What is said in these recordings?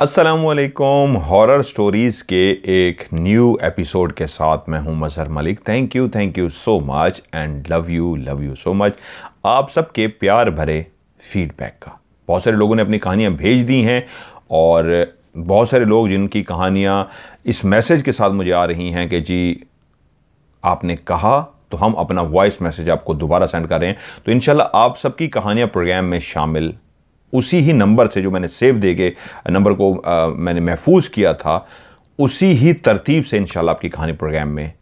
अस्सलामुअलैकुम। Horror stories के एक न्यू एपिसोड के साथ मैं हूं Mazhar Malik. Thank you so much and love you so much आप सबके प्यार भरे फीडबैक का। बहुत सारे लोगों ने अपनी कहानियां भेज दी हैं और बहुत सारे लोग जिनकी कहानियां इस मैसेज के साथ मुझे आ रही हैं कि जी आपने कहा तो हम अपना वॉइस मैसेज आपको दोबारा सेंड कर रहे हैं। तो इंशाल्लाह आप सबकी कहानियाँ प्रोग्राम में शामिल उसी ही नंबर से जो मैंने सेव दे के नंबर को मैंने महफूज किया था, उसी ही तरतीब से इंशाल्लाह आपकी कहानी प्रोग्राम में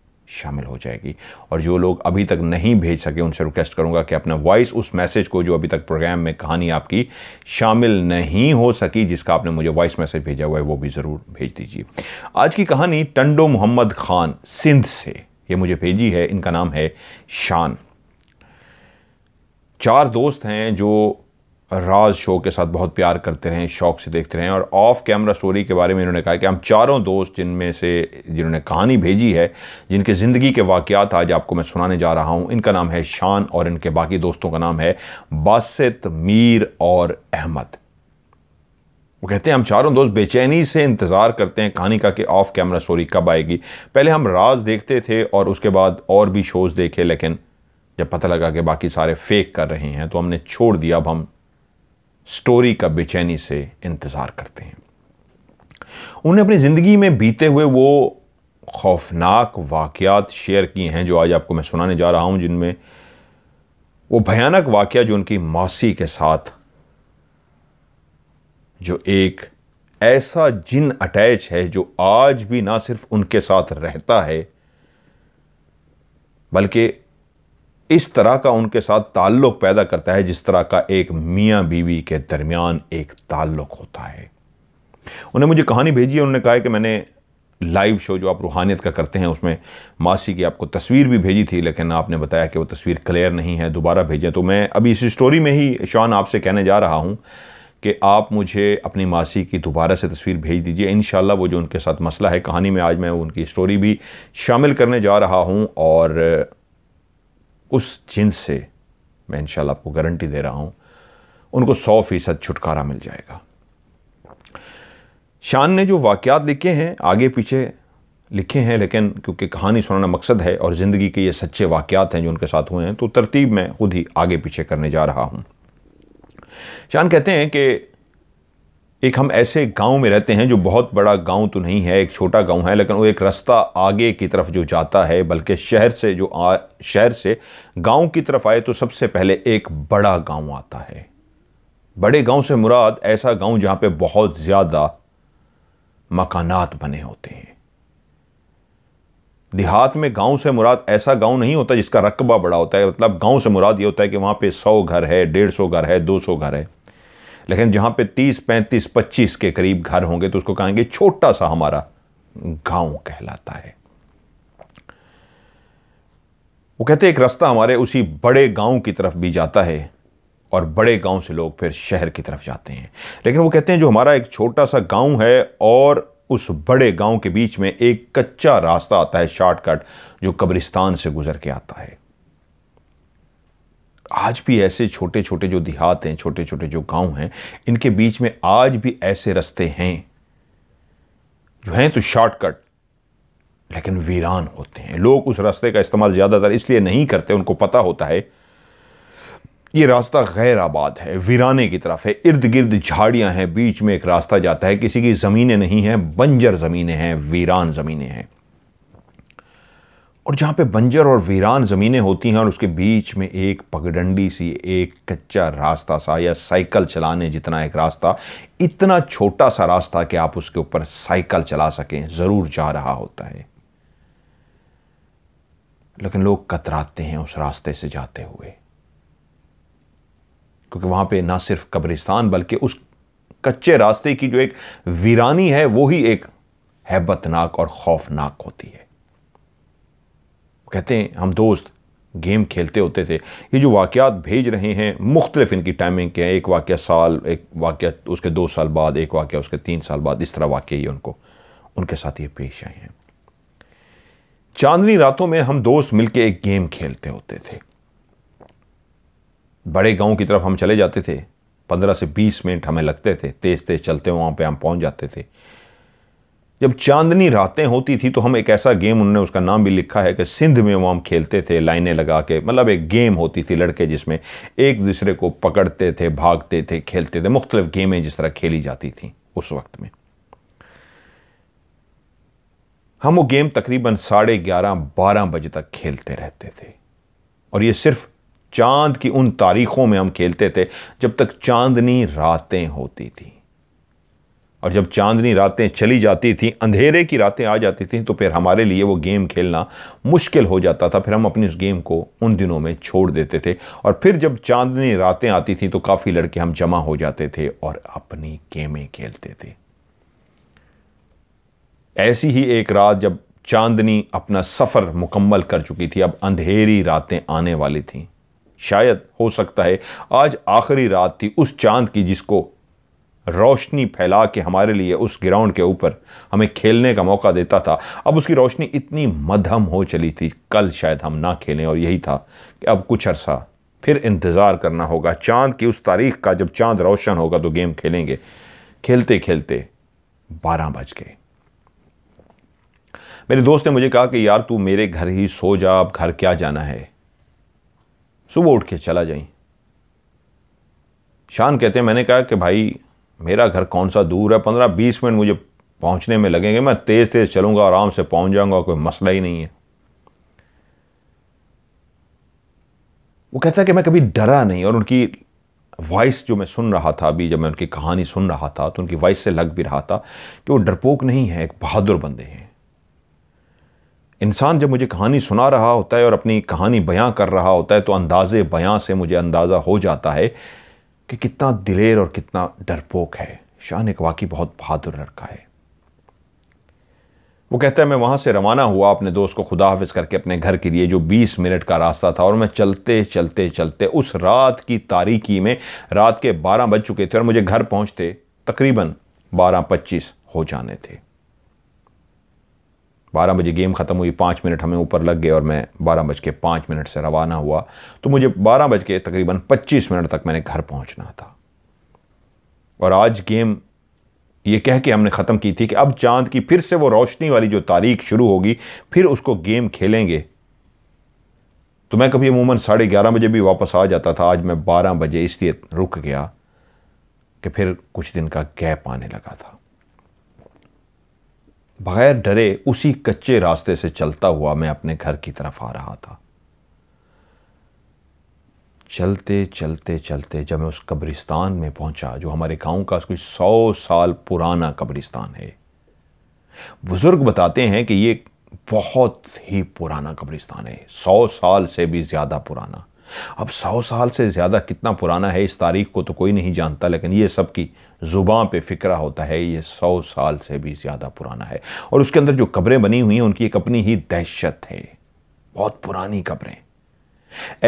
शामिल हो जाएगी। और जो लोग अभी तक नहीं भेज सके उनसे रिक्वेस्ट करूंगा कि अपना वॉइस उस मैसेज को जो अभी तक प्रोग्राम में कहानी आपकी शामिल नहीं हो सकी जिसका आपने मुझे वॉइस मैसेज भेजा हुआ है वो भी ज़रूर भेज दीजिए। आज की कहानी टंडो मोहम्मद ख़ान सिंध से ये मुझे भेजी है। इनका नाम है शान। चार दोस्त हैं जो राज शो के साथ बहुत प्यार करते रहें, शौक से देखते रहें। और ऑफ कैमरा स्टोरी के बारे में इन्होंने कहा कि हम चारों दोस्त जिनमें से जिन्होंने कहानी भेजी है, जिनके ज़िंदगी के वाक़यात आज आपको मैं सुनाने जा रहा हूं, इनका नाम है शान और इनके बाकी दोस्तों का नाम है बासित, मीर और अहमद। वो कहते हैं हम चारों दोस्त बेचैनी से इंतज़ार करते हैं कहानी का कि ऑफ कैमरा स्टोरी कब आएगी। पहले हम राज देखते थे और उसके बाद और भी शोज़ देखे, लेकिन जब पता लगा कि बाकी सारे फेक कर रहे हैं तो हमने छोड़ दिया। अब हम स्टोरी का बेचैनी से इंतज़ार करते हैं। उन्हें अपनी ज़िंदगी में बीते हुए वो खौफनाक वाक़यात शेयर किए हैं जो आज आपको मैं सुनाने जा रहा हूं, जिनमें वो भयानक वाक़या जो उनकी मौसी के साथ जो एक ऐसा जिन अटैच है जो आज भी ना सिर्फ उनके साथ रहता है बल्कि इस तरह का उनके साथ ताल्लुक़ पैदा करता है जिस तरह का एक मियाँ बीवी के दरमियान एक ताल्लुक़ होता है। उन्हें मुझे कहानी भेजी है। उन्होंने कहा है कि मैंने लाइव शो जो आप रूहानियत का करते हैं उसमें मासी की आपको तस्वीर भी भेजी थी, लेकिन आपने बताया कि वो तस्वीर क्लियर नहीं है, दोबारा भेजें। तो मैं अभी इस स्टोरी में ही शान आपसे कहने जा रहा हूँ कि आप मुझे अपनी मासी की दोबारा से तस्वीर भेज दीजिए। इंशाल्लाह वो जो उनके साथ मसला है कहानी में आज मैं उनकी स्टोरी भी शामिल करने जा रहा हूँ और उस जिन्स से मैं इंशाल्लाह आपको गारंटी दे रहा हूं उनको 100% छुटकारा मिल जाएगा। शान ने जो वाक़यात लिखे हैं आगे पीछे लिखे हैं, लेकिन क्योंकि कहानी सुनाना मकसद है और ज़िंदगी के ये सच्चे वाक़यात हैं जो उनके साथ हुए हैं तो तरतीब मैं खुद ही आगे पीछे करने जा रहा हूं। शान कहते हैं कि एक हम ऐसे गांव में रहते हैं जो बहुत बड़ा गांव तो नहीं है, एक छोटा गांव है, लेकिन वो एक रास्ता आगे की तरफ जो जाता है बल्कि शहर से गांव की तरफ आए तो सबसे पहले एक बड़ा गांव आता है। बड़े गांव से मुराद ऐसा गांव जहां पे बहुत ज़्यादा मकानात बने होते हैं। देहात में गांव से मुराद ऐसा गांव नहीं होता जिसका रकबा बड़ा होता है, मतलब गांव से मुराद ये होता है कि वहाँ पर 100 घर है, 150 घर है, 200 घर है, लेकिन जहाँ पे 30, 35, 25 के करीब घर होंगे तो उसको कहेंगे छोटा सा हमारा गांव कहलाता है। वो कहते एक रास्ता हमारे उसी बड़े गांव की तरफ भी जाता है और बड़े गांव से लोग फिर शहर की तरफ जाते हैं, लेकिन वो कहते हैं जो हमारा एक छोटा सा गांव है और उस बड़े गांव के बीच में एक कच्चा रास्ता आता है, शॉर्टकट, जो कब्रिस्तान से गुजर के आता है। आज भी ऐसे छोटे छोटे जो देहात हैं, छोटे छोटे जो गांव हैं, इनके बीच में आज भी ऐसे रास्ते हैं जो हैं तो शॉर्टकट लेकिन वीरान होते हैं। लोग उस रास्ते का इस्तेमाल ज़्यादातर इसलिए नहीं करते, उनको पता होता है ये रास्ता गैर आबाद है, वीराने की तरफ है, इर्द गिर्द झाड़ियां हैं, बीच में एक रास्ता जाता है, किसी की ज़मीनें नहीं हैं, बंजर ज़मीनें हैं, वीरान ज़मीनें हैं। और जहाँ पे बंजर और वीरान ज़मीनें होती हैं और उसके बीच में एक पगडंडी सी, एक कच्चा रास्ता सा या साइकिल चलाने जितना एक रास्ता, इतना छोटा सा रास्ता कि आप उसके ऊपर साइकिल चला सकें, ज़रूर जा रहा होता है, लेकिन लोग कतराते हैं उस रास्ते से जाते हुए, क्योंकि वहाँ पे ना सिर्फ कब्रिस्तान बल्कि उस कच्चे रास्ते की जो एक वीरानी है वो ही एक हैबतनाक और खौफनाक होती है। कहते हैं हम दोस्त गेम खेलते होते थे। ये जो वाक़यात भेज रहे हैं मुख्तलिफ इनकी टाइमिंग के हैं, एक वाक़या साल, एक वाक़या उसके 2 साल बाद, एक वाक़या उसके 3 साल बाद, इस तरह वाक़या ये उनको उनके साथ ये पेश आए हैं। चांदनी रातों में हम दोस्त मिलके एक गेम खेलते होते थे। बड़े गांव की तरफ हम चले जाते थे 15 से 20 मिनट हमें लगते थे, तेज़ तेज़ चलते हुए वहाँ पे हम पहुँच जाते थे। जब चांदनी रातें होती थी तो हम एक ऐसा गेम, उन्होंने उसका नाम भी लिखा है कि सिंध में, वो हम खेलते थे लाइनें लगा के, मतलब एक गेम होती थी लड़के जिसमें एक दूसरे को पकड़ते थे, भागते थे, खेलते थे, मुख्तलिफ गेमें जिस तरह खेली जाती थी उस वक्त में। हम वो गेम तकरीबन 11:30-12 बजे तक खेलते रहते थे, और ये सिर्फ चांद की उन तारीखों में हम खेलते थे जब तक चांदनी रातें होती थी। और जब चांदनी रातें चली जाती थीं, अंधेरे की रातें आ जाती थीं, तो फिर हमारे लिए वो गेम खेलना मुश्किल हो जाता था। फिर हम अपनी उस गेम को उन दिनों में छोड़ देते थे, और फिर जब चांदनी रातें आती थीं तो काफ़ी लड़के हम जमा हो जाते थे और अपनी गेमें खेलते थे। ऐसी ही एक रात जब चांदनी अपना सफ़र मुकम्मल कर चुकी थी, अब अंधेरी रातें आने वाली थीं, शायद हो सकता है आज आखिरी रात थी उस चांद की जिसको रोशनी फैला के हमारे लिए उस ग्राउंड के ऊपर हमें खेलने का मौका देता था। अब उसकी रोशनी इतनी मद्धम हो चली थी, कल शायद हम ना खेलें, और यही था कि अब कुछ अरसा फिर इंतज़ार करना होगा चांद की उस तारीख का, जब चांद रोशन होगा तो गेम खेलेंगे। खेलते खेलते 12 बज गए। मेरे दोस्त ने मुझे कहा कि यार तू मेरे घर ही सो जा, अब घर क्या जाना है, सुबह उठ के चला जाए। शान कहते हैं, मैंने कहा कि भाई मेरा घर कौन सा दूर है, 15-20 मिनट मुझे पहुंचने में लगेंगे, मैं तेज़ तेज़ चलूँगा, आराम से पहुंच जाऊँगा, कोई मसला ही नहीं है। वो कहता है कि मैं कभी डरा नहीं, और उनकी वॉइस जो मैं सुन रहा था अभी, जब मैं उनकी कहानी सुन रहा था तो उनकी वॉइस से लग भी रहा था कि वो डरपोक नहीं है, एक बहादुर बंदे हैं। इंसान जब मुझे कहानी सुना रहा होता है और अपनी कहानी बयां कर रहा होता है तो अंदाज़े बयां से मुझे अंदाज़ा हो जाता है कि कितना दिलेर और कितना डरपोक है। शान एक वाकई बहुत बहादुर लड़का है। वो कहता है, मैं वहाँ से रवाना हुआ अपने दोस्त को खुदा हाफिज़ करके अपने घर के लिए, जो 20 मिनट का रास्ता था, और मैं चलते चलते चलते उस रात की तारीकी में, रात के 12 बज चुके थे और मुझे घर पहुँचते तकरीबन 12:25 हो जाने थे। 12 बजे गेम ख़त्म हुई, 5 मिनट हमें ऊपर लग गए और मैं 12:05 से रवाना हुआ, तो मुझे 12:25 तक मैंने घर पहुंचना था। और आज गेम ये कह के हमने ख़त्म की थी कि अब चांद की फिर से वो रोशनी वाली जो तारीख शुरू होगी, फिर उसको गेम खेलेंगे। तो मैं कभी अमूमन 11:30 बजे भी वापस आ जाता था, आज मैं 12 बजे इसलिए रुक गया कि फिर कुछ दिन का गैप आने लगा था। बगैर डरे उसी कच्चे रास्ते से चलता हुआ मैं अपने घर की तरफ आ रहा था। चलते चलते चलते जब मैं उस कब्रिस्तान में पहुंचा जो हमारे गांव का कोई 100 साल पुराना कब्रिस्तान है। बुजुर्ग बताते हैं कि ये बहुत ही पुराना कब्रिस्तान है, 100 साल से भी ज़्यादा पुराना। अब 100 साल से ज़्यादा कितना पुराना है इस तारीख को तो कोई नहीं जानता, लेकिन ये सब की ज़ुबान पे फिक्रा होता है ये 100 साल से भी ज़्यादा पुराना है। और उसके अंदर जो कब्रें बनी हुई हैं उनकी एक अपनी ही दहशत है, बहुत पुरानी कब्रें।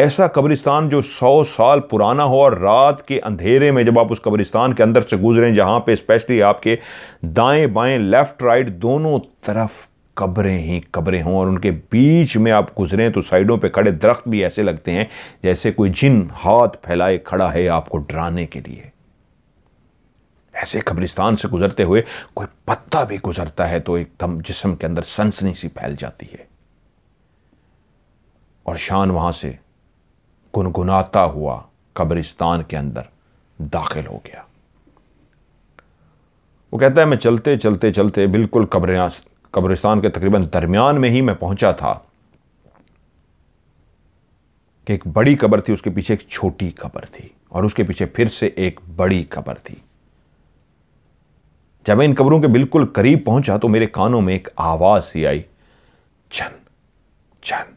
ऐसा कब्रिस्तान जो 100 साल पुराना हो, और रात के अंधेरे में जब आप उस कब्रिस्तान के अंदर से गुजरें, जहाँ पर स्पेशली आपके दाएँ बाएँ लेफ़्ट राइट दोनों तरफ कब्रें ही कब्रें हों, और उनके बीच में आप गुजरें तो साइडों पे खड़े दरख्त भी ऐसे लगते हैं जैसे कोई जिन हाथ फैलाए खड़ा है आपको डराने के लिए। ऐसे कब्रिस्तान से गुजरते हुए कोई पत्ता भी गुजरता है तो एकदम जिस्म के अंदर सनसनी सी फैल जाती है। और शान वहाँ से गुनगुनाता हुआ कब्रिस्तान के अंदर दाखिल हो गया। वो कहता है, मैं चलते चलते चलते बिल्कुल कब्रिस्तान के तकरीबन दरमियान में ही मैं पहुंचा था कि एक बड़ी कब्र थी, उसके पीछे एक छोटी कब्र थी, और उसके पीछे फिर से एक बड़ी कब्र थी। जब मैं इन कब्रों के बिल्कुल करीब पहुंचा तो मेरे कानों में एक आवाज सी आई, छन छन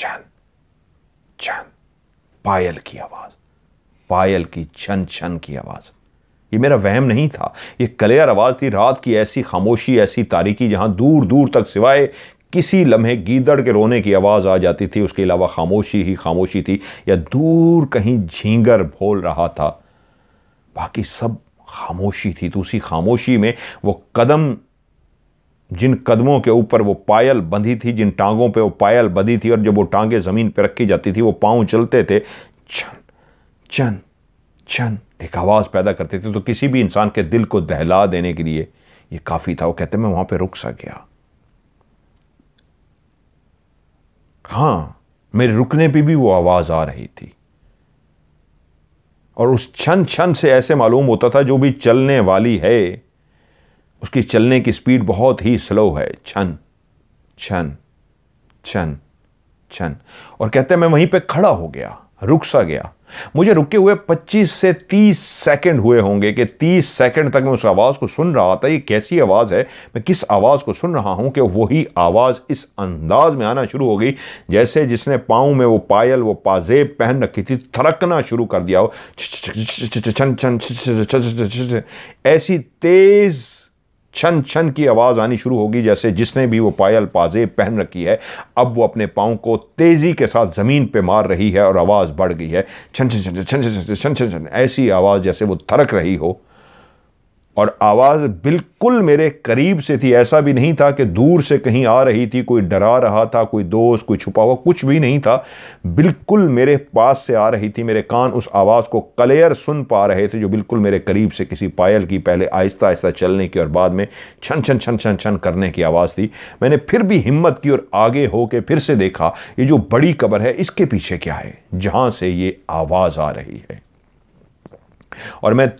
छन छन, पायल की आवाज, पायल की छन छन की आवाज। ये मेरा वहम नहीं था, ये क्लियर आवाज़ थी रात की, ऐसी खामोशी, ऐसी तारीकी जहाँ दूर दूर तक सिवाय किसी लम्हे गीदड़ के रोने की आवाज़ आ जाती थी, उसके अलावा खामोशी ही खामोशी थी, या दूर कहीं झींगर बोल रहा था, बाकी सब खामोशी थी। तो उसी खामोशी में वो कदम, जिन कदमों के ऊपर वो पायल बंधी थी, जिन टांगों पर वो पायल बंधी थी, और जब वो टांगें ज़मीन पर रखी जाती थी वो पाँव चलते थे, छन छन छन एक आवाज़ पैदा करते थे तो किसी भी इंसान के दिल को दहला देने के लिए ये काफ़ी था। वो कहते मैं वहाँ पे रुक सा गया। हाँ, मेरे रुकने पे भी वो आवाज़ आ रही थी और उस क्षण क्षण से ऐसे मालूम होता था जो भी चलने वाली है उसकी चलने की स्पीड बहुत ही स्लो है। क्षण क्षण क्षण क्षण। और कहते हैं मैं वहीं पे खड़ा हो गया, रुक सा गया। मुझे रुके हुए 25 से 30 सेकंड हुए होंगे कि 30 सेकंड तक मैं उस आवाज़ को सुन रहा था। ये कैसी आवाज़ है, मैं किस आवाज़ को सुन रहा हूँ कि वही आवाज़ इस अंदाज में आना शुरू हो गई जैसे जिसने पाँव में वो पायल वो पाजेब पहन रखी थी थरकना शुरू कर दिया हो। छन छन, ऐसी तेज़ छन छन की आवाज़ आनी शुरू होगी जैसे जिसने भी वो पायल पाजेब पहन रखी है अब वो अपने पाँव को तेज़ी के साथ ज़मीन पे मार रही है और आवाज़ बढ़ गई है। छन छन छन छन छन छन छन छन, ऐसी आवाज़ जैसे वो थरक रही हो। और आवाज़ बिल्कुल मेरे करीब से थी, ऐसा भी नहीं था कि दूर से कहीं आ रही थी, कोई डरा रहा था, कोई दोस्त, कोई छुपा हुआ, कुछ भी नहीं था। बिल्कुल मेरे पास से आ रही थी। मेरे कान उस आवाज़ को क्लियर सुन पा रहे थे जो बिल्कुल मेरे करीब से किसी पायल की पहले आहिस्ता आहिस्ता चलने की और बाद में छन छन छन छन छन करने की आवाज़ थी। मैंने फिर भी हिम्मत की और आगे हो के फिर से देखा ये जो बड़ी कब्र है इसके पीछे क्या है जहाँ से ये आवाज़ आ रही है। और मैं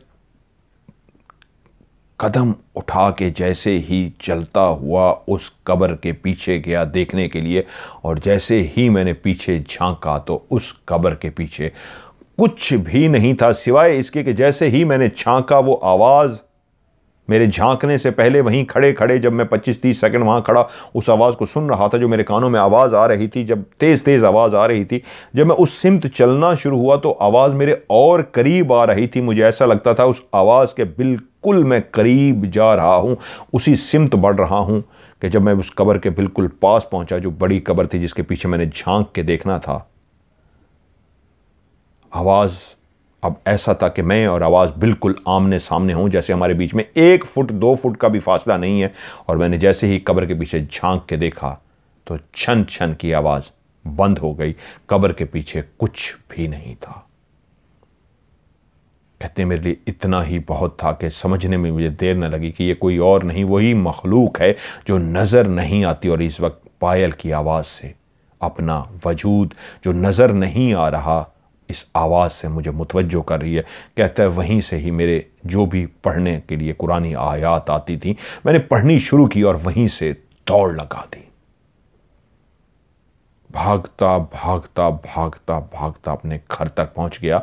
कदम उठा के जैसे ही चलता हुआ उस कब्र के पीछे गया देखने के लिए और जैसे ही मैंने पीछे झांका तो उस कब्र के पीछे कुछ भी नहीं था सिवाय इसके कि जैसे ही मैंने झांका वो आवाज़ मेरे झांकने से पहले वहीं खड़े खड़े जब मैं 25-30 सेकंड वहाँ खड़ा उस आवाज़ को सुन रहा था जो मेरे कानों में आवाज़ आ रही थी, जब तेज़ तेज़ आवाज़ आ रही थी। जब मैं उस सिमत चलना शुरू हुआ तो आवाज़ मेरे और करीब आ रही थी। मुझे ऐसा लगता था उस आवाज़ के बिल्कुल मैं करीब जा रहा हूँ, उसी सिमत बढ़ रहा हूँ कि जब मैं उस कब्र के बिल्कुल पास पहुँचा जो बड़ी कब्र थी जिसके पीछे मैंने झांक के देखना था। आवाज़ अब ऐसा था कि मैं और आवाज़ बिल्कुल आमने सामने हूँ, जैसे हमारे बीच में 1 फुट 2 फुट का भी फासला नहीं है। और मैंने जैसे ही कब्र के पीछे झांक के देखा तो छन छन की आवाज़ बंद हो गई, कब्र के पीछे कुछ भी नहीं था। कहते मेरे लिए इतना ही बहुत था कि समझने में मुझे देर न लगी कि ये कोई और नहीं वही मखलूक है जो नज़र नहीं आती और इस वक्त पायल की आवाज़ से अपना वजूद जो नज़र नहीं आ रहा इस आवाज़ से मुझे मुतवज्जो कर रही है। कहता है वहीं से ही मेरे जो भी पढ़ने के लिए कुरानी आयात आती थी मैंने पढ़नी शुरू की और वहीं से दौड़ लगा दी। भागता भागता भागता भागता अपने घर तक पहुंच गया।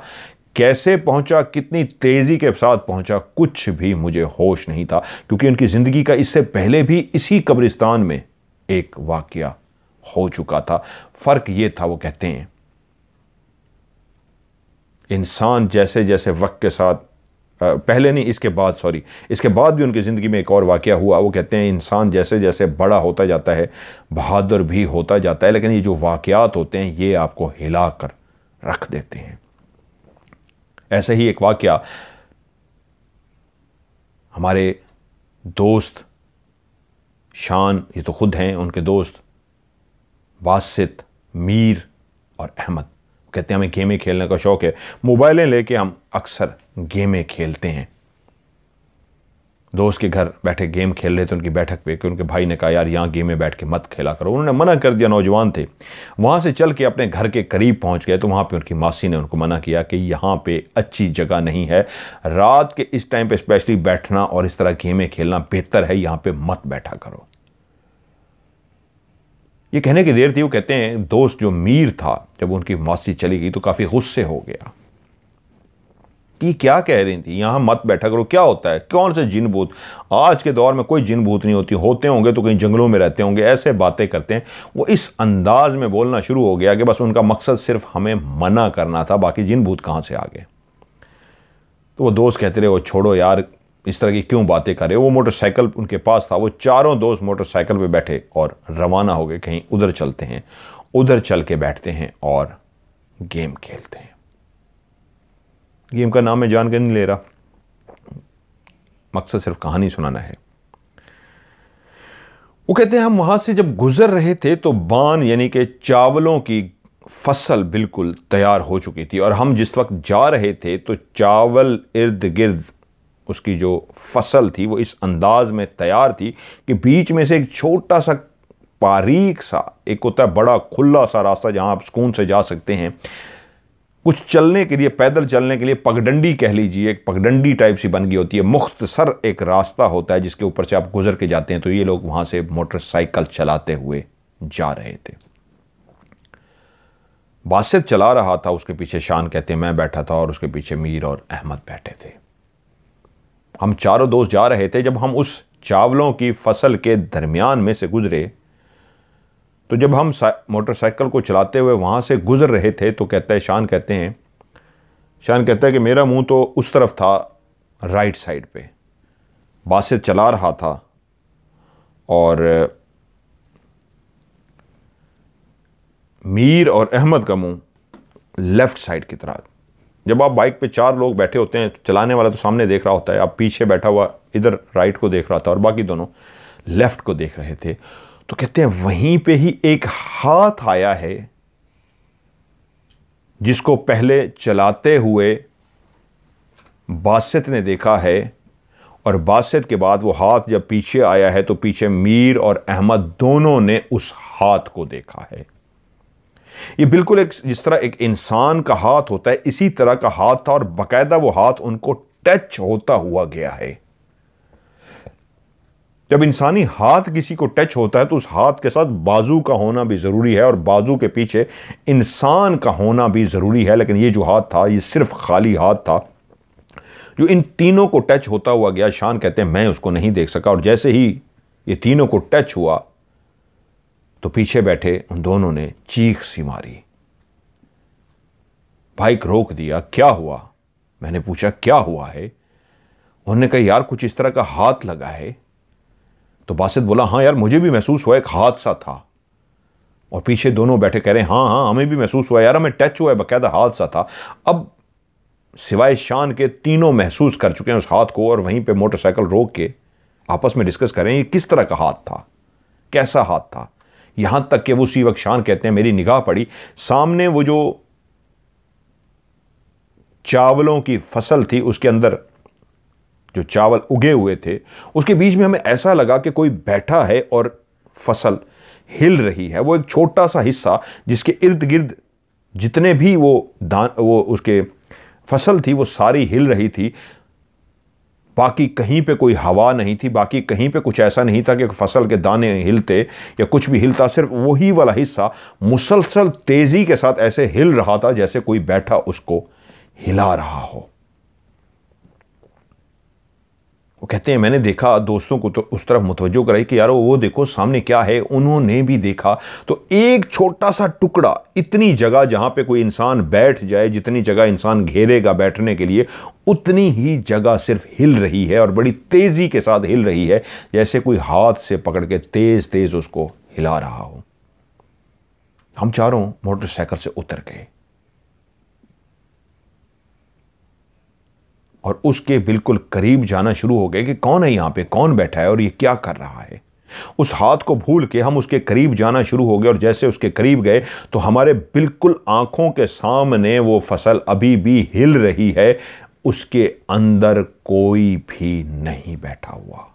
कैसे पहुंचा, कितनी तेज़ी के साथ पहुंचा, कुछ भी मुझे होश नहीं था क्योंकि उनकी ज़िंदगी का इससे पहले भी इसी कब्रिस्तान में एक वाक़या हो चुका था। फ़र्क ये था, वो कहते हैं इंसान जैसे जैसे वक्त के साथ पहले नहीं इसके बाद सॉरी इसके बाद भी उनकी ज़िंदगी में एक और वाक़या हुआ। वो कहते हैं इंसान जैसे जैसे बड़ा होता जाता है बहादुर भी होता जाता है, लेकिन ये जो वाक़यात होते हैं ये आपको हिला कर रख देते हैं। ऐसे ही एक वाक़या हमारे दोस्त शान, ये तो ख़ुद हैं, उनके दोस्त बासित, मीर और अहमद कहते हैं हमें गेमें खेलने का शौक़ है, मोबाइलें लेके हम अक्सर गेमें खेलते हैं। दोस्त के घर बैठे गेम खेल रहे थे उनकी बैठक पे कि उनके भाई ने कहा यार यहाँ गेमें बैठ के मत खेला करो। उन्होंने मना कर दिया, नौजवान थे। वहाँ से चल के अपने घर के करीब पहुँच गए तो वहाँ पे उनकी मासी ने उनको मना किया कि यहाँ पे अच्छी जगह नहीं है, रात के इस टाइम पर स्पेशली बैठना और इस तरह गेमें खेलना बेहतर है, यहाँ पर मत बैठा करो। ये कहने की देर थी, वो कहते हैं दोस्त जो मीर था जब उनकी मासी चली गई तो काफ़ी गुस्से हो गया कि क्या कह रही थी, यहाँ मत बैठा करो, क्या होता है, कौन से जिन भूत, आज के दौर में कोई जिन भूत नहीं होती, होते होंगे तो कहीं जंगलों में रहते होंगे, ऐसे बातें करते हैं। वो इस अंदाज में बोलना शुरू हो गया कि बस उनका मकसद सिर्फ हमें मना करना था, बाकी जिन भूत कहाँ से आ गए। तो वो दोस्त कहते रहे वो छोड़ो यार इस तरह की क्यों बातें करे। वो मोटरसाइकिल उनके पास था, वो चारों दोस्त मोटरसाइकिल पे बैठे और रवाना हो गए कहीं उधर चलते हैं, उधर चल के बैठते हैं और गेम खेलते हैं। गेम का नाम मैं जान के नहीं ले रहा, मकसद सिर्फ कहानी सुनाना है। वो कहते हैं हम वहाँ से जब गुज़र रहे थे तो बान यानी कि चावलों की फसल बिल्कुल तैयार हो चुकी थी और हम जिस वक्त जा रहे थे तो चावल इर्द गिर्द उसकी जो फसल थी वो इस अंदाज में तैयार थी कि बीच में से एक छोटा सा बारीक सा एक होता है बड़ा खुला सा रास्ता जहां आप सुकून से जा सकते हैं, कुछ चलने के लिए पैदल चलने के लिए पगडंडी कह लीजिए, एक पगडंडी टाइप सी बन गई होती है, मुख्तसर एक रास्ता होता है जिसके ऊपर से आप गुजर के जाते हैं। तो ये लोग वहां से मोटरसाइकिल चलाते हुए जा रहे थे। बासित चला रहा था, उसके पीछे शान कहते हैं मैं बैठा था और उसके पीछे मीर और अहमद बैठे थे। हम चारों दोस्त जा रहे थे। जब हम उस चावलों की फसल के दरमियान में से गुजरे तो जब हम मोटरसाइकिल को चलाते हुए वहाँ से गुज़र रहे थे तो शान कहता है कि मेरा मुंह तो उस तरफ था, राइट साइड पे बासित चला रहा था और मीर और अहमद का मुंह लेफ़्ट साइड की तरफ। जब आप बाइक पे चार लोग बैठे होते हैं, चलाने वाला तो सामने देख रहा होता है, आप पीछे बैठा हुआ इधर राइट को देख रहा था और बाकी दोनों लेफ़्ट को देख रहे थे। तो कहते हैं वहीं पे ही एक हाथ आया है जिसको पहले चलाते हुए बासित ने देखा है और बासित के बाद वो हाथ जब पीछे आया है तो पीछे मीर और अहमद दोनों ने उस हाथ को देखा है। ये बिल्कुल एक जिस तरह एक इंसान का हाथ होता है इसी तरह का हाथ था और बाकायदा वो हाथ उनको टच होता हुआ गया है। जब इंसानी हाथ किसी को टच होता है तो उस हाथ के साथ बाजू का होना भी ज़रूरी है और बाजू के पीछे इंसान का होना भी ज़रूरी है, लेकिन ये जो हाथ था ये सिर्फ खाली हाथ था जो इन तीनों को टच होता हुआ गया। शान कहते हैं मैं उसको नहीं देख सका और जैसे ही ये तीनों को टच हुआ तो पीछे बैठे उन दोनों ने चीख सी मारी। बाइक रोक दिया। क्या हुआ? मैंने पूछा क्या हुआ है। उन्होंने कहा यार कुछ इस तरह का हाथ लगा है। तो बासित बोला हाँ यार मुझे भी महसूस हुआ, एक हाथ सा था। और पीछे दोनों बैठे कह रहे हैं हाँ हाँ हमें भी महसूस हुआ यार, हमें टच हुआ है, बाकायदा हाथ सा था। अब सिवाय शान के तीनों महसूस कर चुके हैं उस हाथ को और वहीं पे मोटरसाइकिल रोक के आपस में डिस्कस कर रहे हैं ये किस तरह का हाथ था, कैसा हाथ था। यहाँ तक कि वो उसी वक्त शान कहते हैं मेरी निगाह पड़ी, सामने वो जो चावलों की फसल थी उसके अंदर जो चावल उगे हुए थे उसके बीच में हमें ऐसा लगा कि कोई बैठा है और फसल हिल रही है। वो एक छोटा सा हिस्सा जिसके इर्द गिर्द जितने भी वो उसके फसल थी वो सारी हिल रही थी। बाकी कहीं पे कोई हवा नहीं थी, बाकी कहीं पे कुछ ऐसा नहीं था कि फसल के दाने हिलते या कुछ भी हिलता, सिर्फ वही वाला हिस्सा मुसलसल तेज़ी के साथ ऐसे हिल रहा था जैसे कोई बैठा उसको हिला रहा हो। वो कहते हैं मैंने देखा, दोस्तों को तो उस तरफ मुतवज्जो कराई कि यार वो देखो सामने क्या है। उन्होंने भी देखा तो एक छोटा सा टुकड़ा, इतनी जगह जहाँ पे कोई इंसान बैठ जाए, जितनी जगह इंसान घेरेगा बैठने के लिए, उतनी ही जगह सिर्फ हिल रही है और बड़ी तेज़ी के साथ हिल रही है जैसे कोई हाथ से पकड़ के तेज़ तेज़ उसको हिला रहा हो। हम चारों मोटरसाइकिल से उतर गए और उसके बिल्कुल करीब जाना शुरू हो गए कि कौन है यहाँ पे, कौन बैठा है और ये क्या कर रहा है। उस हाथ को भूल के हम उसके करीब जाना शुरू हो गए और जैसे उसके करीब गए तो हमारे बिल्कुल आँखों के सामने वो फसल अभी भी हिल रही है, उसके अंदर कोई भी नहीं बैठा हुआ,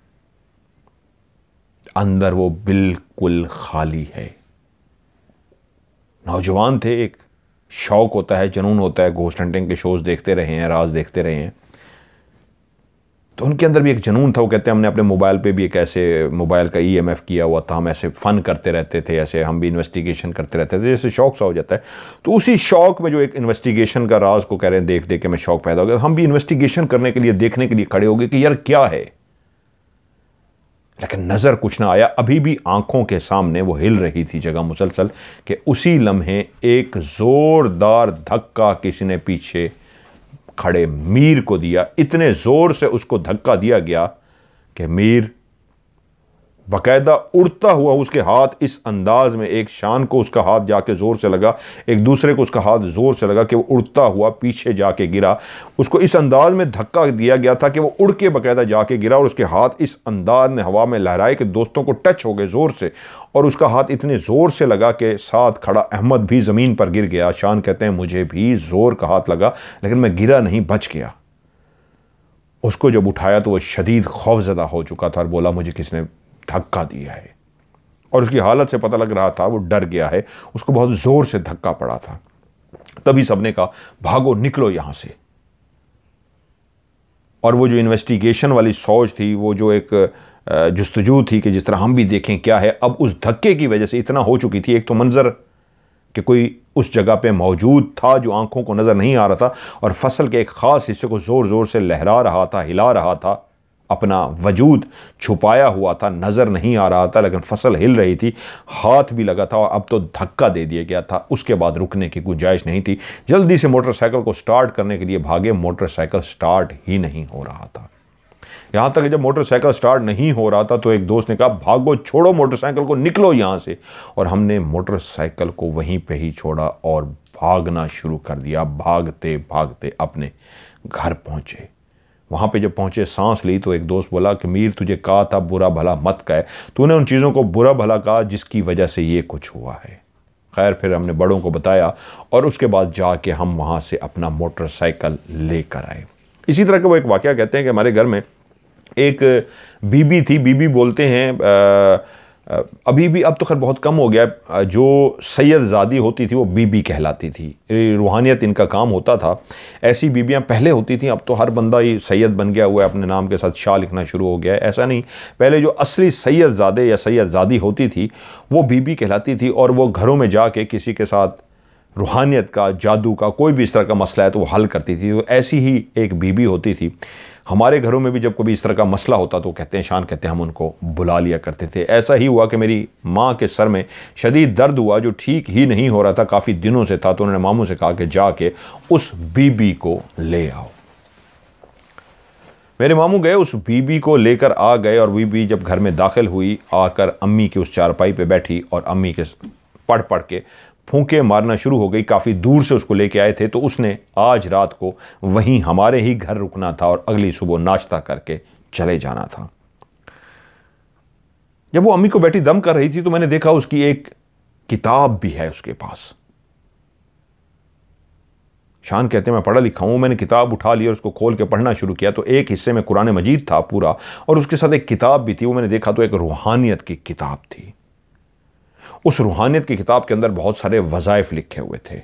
अंदर वो बिल्कुल खाली है। नौजवान थे, एक शौक होता है, जुनून होता है, घोस्ट हंटिंग के शोज़ देखते रहे हैं, राज देखते रहे हैं, तो उनके अंदर भी एक जुनून था। वो कहते हैं हमने अपने मोबाइल पे भी एक ऐसे मोबाइल का EMF किया हुआ था, हम ऐसे फ़न करते रहते थे, ऐसे हम भी इन्वेस्टिगेशन करते रहते थे, जैसे शौक सा हो जाता है। तो उसी शौक में जो एक इन्वेस्टिगेशन का राज को कह रहे हैं देख देख के मैं शौक पैदा हो गया, हम भी इन्वेस्टिगेशन करने के लिए, देखने के लिए खड़े हो गए कि यार क्या है। लेकिन नज़र कुछ ना आया, अभी भी आंखों के सामने वो हिल रही थी जगह मुसलसल कि उसी लम्हे एक ज़ोरदार धक्का किसी ने पीछे खड़े मीर को दिया। इतने ज़ोर से उसको धक्का दिया गया कि मीर बाकायदा उड़ता हुआ उसके हाथ इस अंदाज में, एक शान को उसका हाथ जाके ज़ोर से लगा, एक दूसरे को उसका हाथ ज़ोर से लगा कि वो उड़ता हुआ पीछे जाके गिरा। उसको इस अंदाज में धक्का दिया गया था कि वो उड़ के बाकायदा जाके गिरा और उसके हाथ इस अंदाज में हवा में लहराए कि दोस्तों को टच हो गए ज़ोर से, और उसका हाथ इतने ज़ोर से लगा कि साथ खड़ा अहमद भी ज़मीन पर गिर गया। शान कहते हैं मुझे भी ज़ोर का हाथ लगा लेकिन मैं गिरा नहीं, बच गया। उसको जब उठाया तो वह शदीद खौफजदा हो चुका था और बोला मुझे किसने धक्का दिया है, और उसकी हालत से पता लग रहा था वो डर गया है, उसको बहुत ज़ोर से धक्का पड़ा था। तभी सबने कहा भागो, निकलो यहाँ से। और वो जो इन्वेस्टिगेशन वाली सोच थी, वो जो एक जस्तजू थी कि जिस तरह हम भी देखें क्या है, अब उस धक्के की वजह से इतना हो चुकी थी। एक तो मंज़र कि कोई उस जगह पे मौजूद था जो आंखों को नज़र नहीं आ रहा था, और फसल के एक ख़ास हिस्से को ज़ोर ज़ोर से लहरा रहा था, हिला रहा था, अपना वजूद छुपाया हुआ था, नज़र नहीं आ रहा था, लेकिन फसल हिल रही थी, हाथ भी लगा था, और अब तो धक्का दे दिया गया था। उसके बाद रुकने की गुंजाइश नहीं थी। जल्दी से मोटरसाइकिल को स्टार्ट करने के लिए भागे, मोटरसाइकिल स्टार्ट ही नहीं हो रहा था। यहाँ तक कि जब मोटरसाइकिल स्टार्ट नहीं हो रहा था तो एक दोस्त ने कहा भागो, छोड़ो मोटरसाइकिल को, निकलो यहाँ से। और हमने मोटरसाइकिल को वहीं पे ही छोड़ा और भागना शुरू कर दिया। भागते भागते अपने घर पहुँचे। वहाँ पे जब पहुँचे, सांस ली तो एक दोस्त बोला कि मीर, तुझे कहा था बुरा भला मत कहे, तूने उन चीज़ों को बुरा भला कहा जिसकी वजह से ये कुछ हुआ है। खैर, फिर हमने बड़ों को बताया और उसके बाद जाके हम वहाँ से अपना मोटरसाइकिल लेकर आए। इसी तरह का वो एक वाक़या कहते हैं कि हमारे घर में एक बीबी थी, बीबी बोलते हैं अभी भी, अब तो खैर बहुत कम हो गया, जो सैयदजादी होती थी वो बीबी कहलाती थी। रूहानियत इनका काम होता था। ऐसी बीबियां पहले होती थी, अब तो हर बंदा ही सैयद बन गया हुआ है, अपने नाम के साथ शाह लिखना शुरू हो गया है। ऐसा नहीं, पहले जो असली सैयदजादे या सैयदजादी होती थी वो बीबी कहलाती थी, और वो घरों में जाके किसी के साथ रूहानियत का, जादू का, कोई भी इस तरह का मसला है तो वो हल करती थी। तो ऐसी ही एक बीबी होती थी। हमारे घरों में भी जब कभी इस तरह का मसला होता तो कहते हैं, शान कहते हैं, हम उनको बुला लिया करते थे। ऐसा ही हुआ कि मेरी माँ के सर में शदीद दर्द हुआ जो ठीक ही नहीं हो रहा था, काफ़ी दिनों से था। तो उन्होंने मामू से कहा कि जाके उस बीबी को ले आओ। मेरे मामू गए, उस बीबी को लेकर आ गए, और बीबी जब घर में दाखिल हुई, आकर अम्मी की उस चारपाई पर बैठी और अम्मी के पढ़ पढ़ के फूंके मारना शुरू हो गई। काफ़ी दूर से उसको लेके आए थे, तो उसने आज रात को वहीं हमारे ही घर रुकना था और अगली सुबह नाश्ता करके चले जाना था। जब वो अम्मी को बैठी दम कर रही थी तो मैंने देखा उसकी एक किताब भी है उसके पास। शान कहते हैं मैं पढ़ा लिखा हूँ। मैंने किताब उठा ली और उसको खोल के पढ़ना शुरू किया, तो एक हिस्से में कुरान मजीद था पूरा, और उसके साथ एक किताब भी थी। वो मैंने देखा तो एक रूहानियत की किताब थी। उस रूहानियत की किताब के अंदर बहुत सारे वज़ाइफ लिखे हुए थे।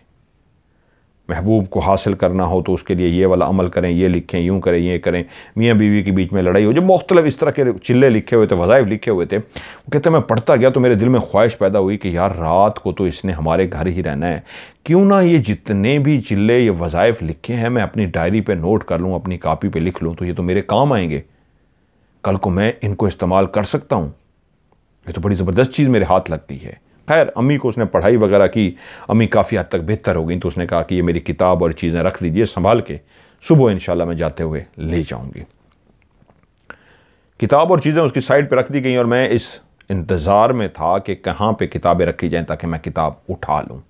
महबूब को हासिल करना हो तो उसके लिए ये वाला अमल करें, ये लिखें, यूँ करें, ये करें, मियाँ बीवी के बीच में लड़ाई हो, जब मुख्तलिफ इस तरह के चिल्ले लिखे हुए थे, वज़ाइफ लिखे हुए थे। वो कहते हैं मैं पढ़ता गया तो मेरे दिल में ख्वाहिश पैदा हुई कि यार रात को तो इसने हमारे घर ही रहना है, क्यों ना ये जितने भी चिल्ले, ये वज़ाइफ लिखे हैं मैं अपनी डायरी पर नोट कर लूँ, अपनी कापी पर लिख लूँ, तो ये तो मेरे काम आएंगे, कल को मैं इनको इस्तेमाल कर सकता हूँ। ये तो बड़ी ज़बरदस्त चीज़ मेरे हाथ लग गई है। खैर, अम्मी को उसने पढ़ाई वगैरह की, अम्मी काफ़ी हद तक बेहतर हो गई, तो उसने कहा कि ये मेरी किताब और चीज़ें रख दीजिए संभाल के, सुबह इंशाल्लाह मैं जाते हुए ले जाऊंगी। किताब और चीज़ें उसकी साइड पे रख दी गई और मैं इस इंतज़ार में था कि कहाँ पे किताबें रखी जाएँ ताकि मैं किताब उठा लूँ।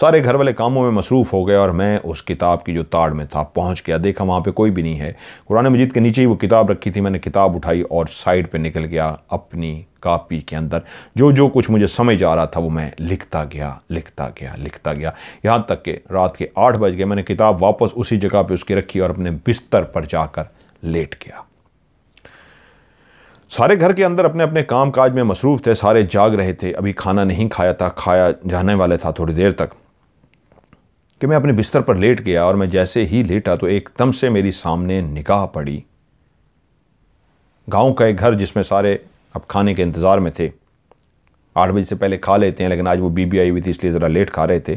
सारे घर वाले कामों में मसरूफ़ हो गए और मैं उस किताब की जो ताड़ में था पहुंच गया। देखा वहाँ पे कोई भी नहीं है। कुरान मजीद के नीचे ही वो किताब रखी थी। मैंने किताब उठाई और साइड पे निकल गया। अपनी कापी के अंदर जो जो कुछ मुझे समझ आ रहा था वो मैं लिखता गया, यहाँ तक कि रात के 8 बज गए। मैंने किताब वापस उसी जगह पर उसकी रखी और अपने बिस्तर पर जाकर लेट गया। सारे घर के अंदर अपने अपने काम काज में मसरूफ़ थे। सारे जाग रहे थे। अभी खाना नहीं खाया था, खाया जाने वाला था थोड़ी देर तक, कि मैं अपने बिस्तर पर लेट गया। और मैं जैसे ही लेटा तो एकदम से मेरी सामने निगाह पड़ी। गांव का एक घर जिसमें सारे अब खाने के इंतज़ार में थे। 8 बजे से पहले खा लेते हैं, लेकिन आज वो बीबी आई हुई थी इसलिए ज़रा लेट खा रहे थे।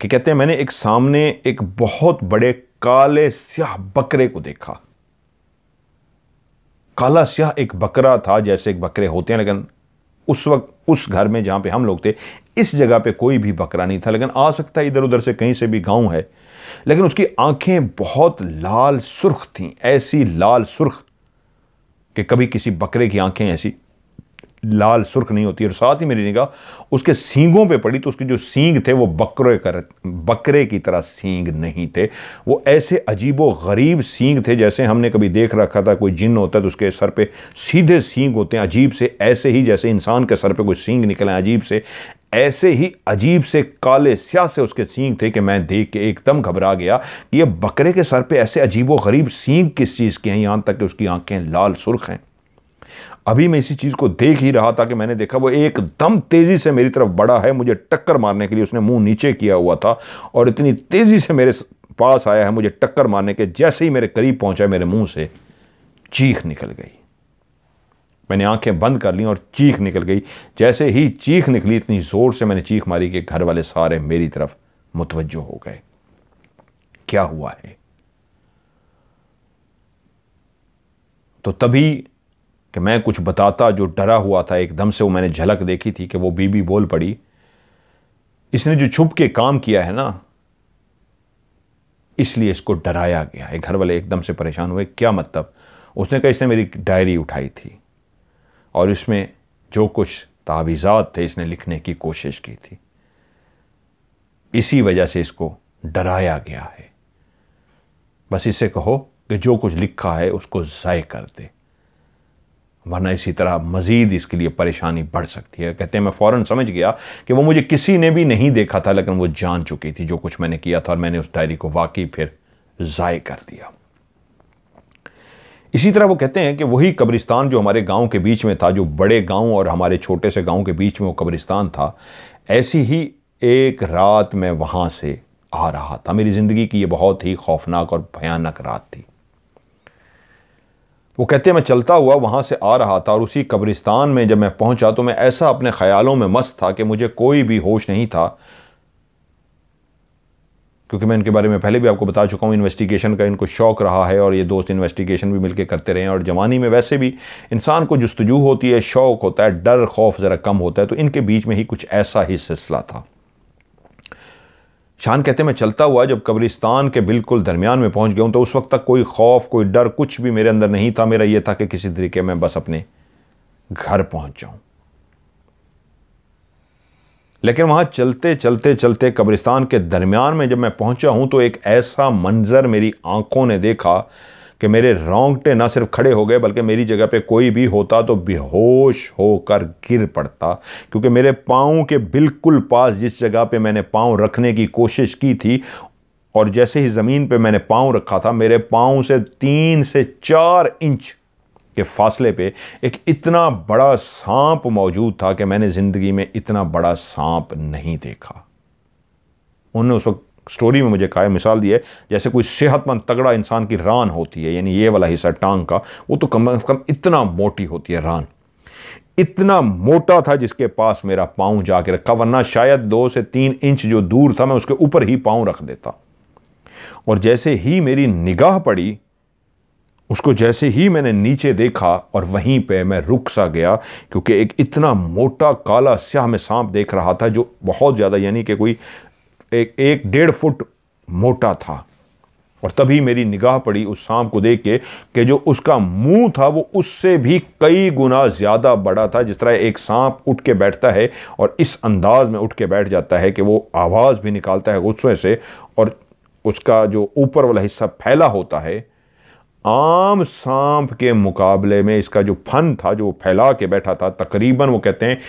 कि कहते हैं मैंने एक सामने एक बहुत बड़े काले स्याह बकरे को देखा। काला स्याह एक बकरा था, जैसे एक बकरे होते हैं, लेकिन उस वक्त उस घर में जहाँ पे हम लोग थे इस जगह पे कोई भी बकरा नहीं था, लेकिन आ सकता है इधर उधर से कहीं से भी गांव है। लेकिन उसकी आंखें बहुत लाल सुर्ख थीं, ऐसी लाल सुर्ख कि कभी किसी बकरे की आंखें ऐसी लाल सुर्ख नहीं होती, और साथ ही मेरी निगाह उसके सींगों पे पड़ी तो उसके जो सींग थे वो बकरे की तरह सींग नहीं थे, वो ऐसे अजीबो गरीब सींग थे जैसे हमने कभी देख रखा था कोई जिन्न होता है तो उसके सर पे सीधे सींग होते हैं अजीब से, ऐसे ही जैसे इंसान के सर पे कोई सींग निकले अजीब से, ऐसे ही अजीब से काले स्याह से उसके सींग थे कि मैं देख के एकदम घबरा गया कि ये बकरे के सर पे ऐसे अजीबो गरीब सींग किस चीज़ के हैं, यहाँ तक कि उसकी आंखें लाल सुर्ख हैं। अभी मैं इसी चीज़ को देख ही रहा था कि मैंने देखा वो एकदम तेज़ी से मेरी तरफ बढ़ा है, मुझे टक्कर मारने के लिए उसने मुंह नीचे किया हुआ था और इतनी तेज़ी से मेरे पास आया है मुझे टक्कर मारने के, जैसे ही मेरे करीब पहुँचा मेरे मुँह से चीख निकल गई। मैंने आंखें बंद कर लीं और चीख निकल गई। जैसे ही चीख निकली इतनी ज़ोर से मैंने चीख मारी कि घर वाले सारे मेरी तरफ मुतवज्जो हो गए। क्या हुआ है? तो तभी कि मैं कुछ बताता जो डरा हुआ था, एकदम से वो मैंने झलक देखी थी कि वो बीबी बोल पड़ी, इसने जो छुप के काम किया है ना, इसलिए इसको डराया गया है। घर वाले एकदम से परेशान हुए। क्या मतलब? उसने कहा इसने मेरी डायरी उठाई थी और इसमें जो कुछ तावीज़ात थे इसने लिखने की कोशिश की थी, इसी वजह से इसको डराया गया है। बस इससे कहो कि जो कुछ लिखा है उसको ज़ाय कर दे, वरना इसी तरह मज़ीद इसके लिए परेशानी बढ़ सकती है। कहते हैं मैं फ़ौरन समझ गया कि वो मुझे किसी ने भी नहीं देखा था, लेकिन वो जान चुकी थी जो कुछ मैंने किया था और मैंने उस डायरी को वाकई फिर ज़ाय कर दिया। इसी तरह वो कहते हैं कि वही कब्रिस्तान जो हमारे गांव के बीच में था, जो बड़े गांव और हमारे छोटे से गांव के बीच में वो कब्रिस्तान था, ऐसी ही एक रात मैं वहां से आ रहा था। मेरी ज़िंदगी की ये बहुत ही खौफनाक और भयानक रात थी। वो कहते हैं मैं चलता हुआ वहां से आ रहा था और उसी कब्रिस्तान में जब मैं पहुंचा तो मैं ऐसा अपने ख़्यालों में मस्त था कि मुझे कोई भी होश नहीं था, क्योंकि मैं इनके बारे में पहले भी आपको बता चुका हूँ। इन्वेस्टिगेशन का इनको शौक़ रहा है और ये दोस्त इन्वेस्टिगेशन भी मिलके करते रहे हैं, और जवानी में वैसे भी इंसान को जुस्तजू होती है, शौक़ होता है, डर खौफ ज़रा कम होता है, तो इनके बीच में ही कुछ ऐसा ही सिलसिला था। शान कहते हैं मैं चलता हुआ जब कब्रिस्तान के बिल्कुल दरमियान में पहुँच गया हूँ तो उस वक्त तक कोई खौफ, कोई डर, कुछ भी मेरे अंदर नहीं था। मेरा ये था कि किसी तरीके मैं बस अपने घर पहुँच जाऊँ। लेकिन वहाँ चलते चलते चलते कब्रिस्तान के दरमियान में जब मैं पहुँचा हूँ तो एक ऐसा मंज़र मेरी आंखों ने देखा कि मेरे रोंगटे ना सिर्फ खड़े हो गए, बल्कि मेरी जगह पे कोई भी होता तो बेहोश होकर गिर पड़ता, क्योंकि मेरे पाँव के बिल्कुल पास जिस जगह पे मैंने पाँव रखने की कोशिश की थी, और जैसे ही ज़मीन पे मैंने पाँव रखा था, मेरे पाँव से 3 से 4 इंच के फासले पे एक इतना बड़ा सांप मौजूद था कि मैंने ज़िंदगी में इतना बड़ा सांप नहीं देखा। उन्होंने उस वक्त स्टोरी में मुझे कहा, मिसाल दी है जैसे कोई सेहतमंद तगड़ा इंसान की रान होती है, यानी ये वाला हिस्सा टांग का, वो तो कम से कम इतना मोटी होती है, रान इतना मोटा था जिसके पास मेरा पाँव जाके रखा, वरना शायद 2 से 3 इंच जो दूर था मैं उसके ऊपर ही पाँव रख देता। और जैसे ही मेरी निगाह पड़ी उसको, जैसे ही मैंने नीचे देखा और वहीं पे मैं रुक सा गया, क्योंकि एक इतना मोटा काला स्याह में सांप देख रहा था जो बहुत ज़्यादा, यानी कि कोई 1-1.5 फुट मोटा था। और तभी मेरी निगाह पड़ी उस सांप को देख के कि जो उसका मुंह था वो उससे भी कई गुना ज़्यादा बड़ा था। जिस तरह एक सांप उठ के बैठता है और इस अंदाज में उठ के बैठ जाता है कि वो आवाज़ भी निकालता है गुस्से से, और उसका जो ऊपर वाला हिस्सा फैला होता है, आम सांप के मुकाबले में इसका जो फन था, जो फैला के बैठा था, तकरीबन वो कहते हैं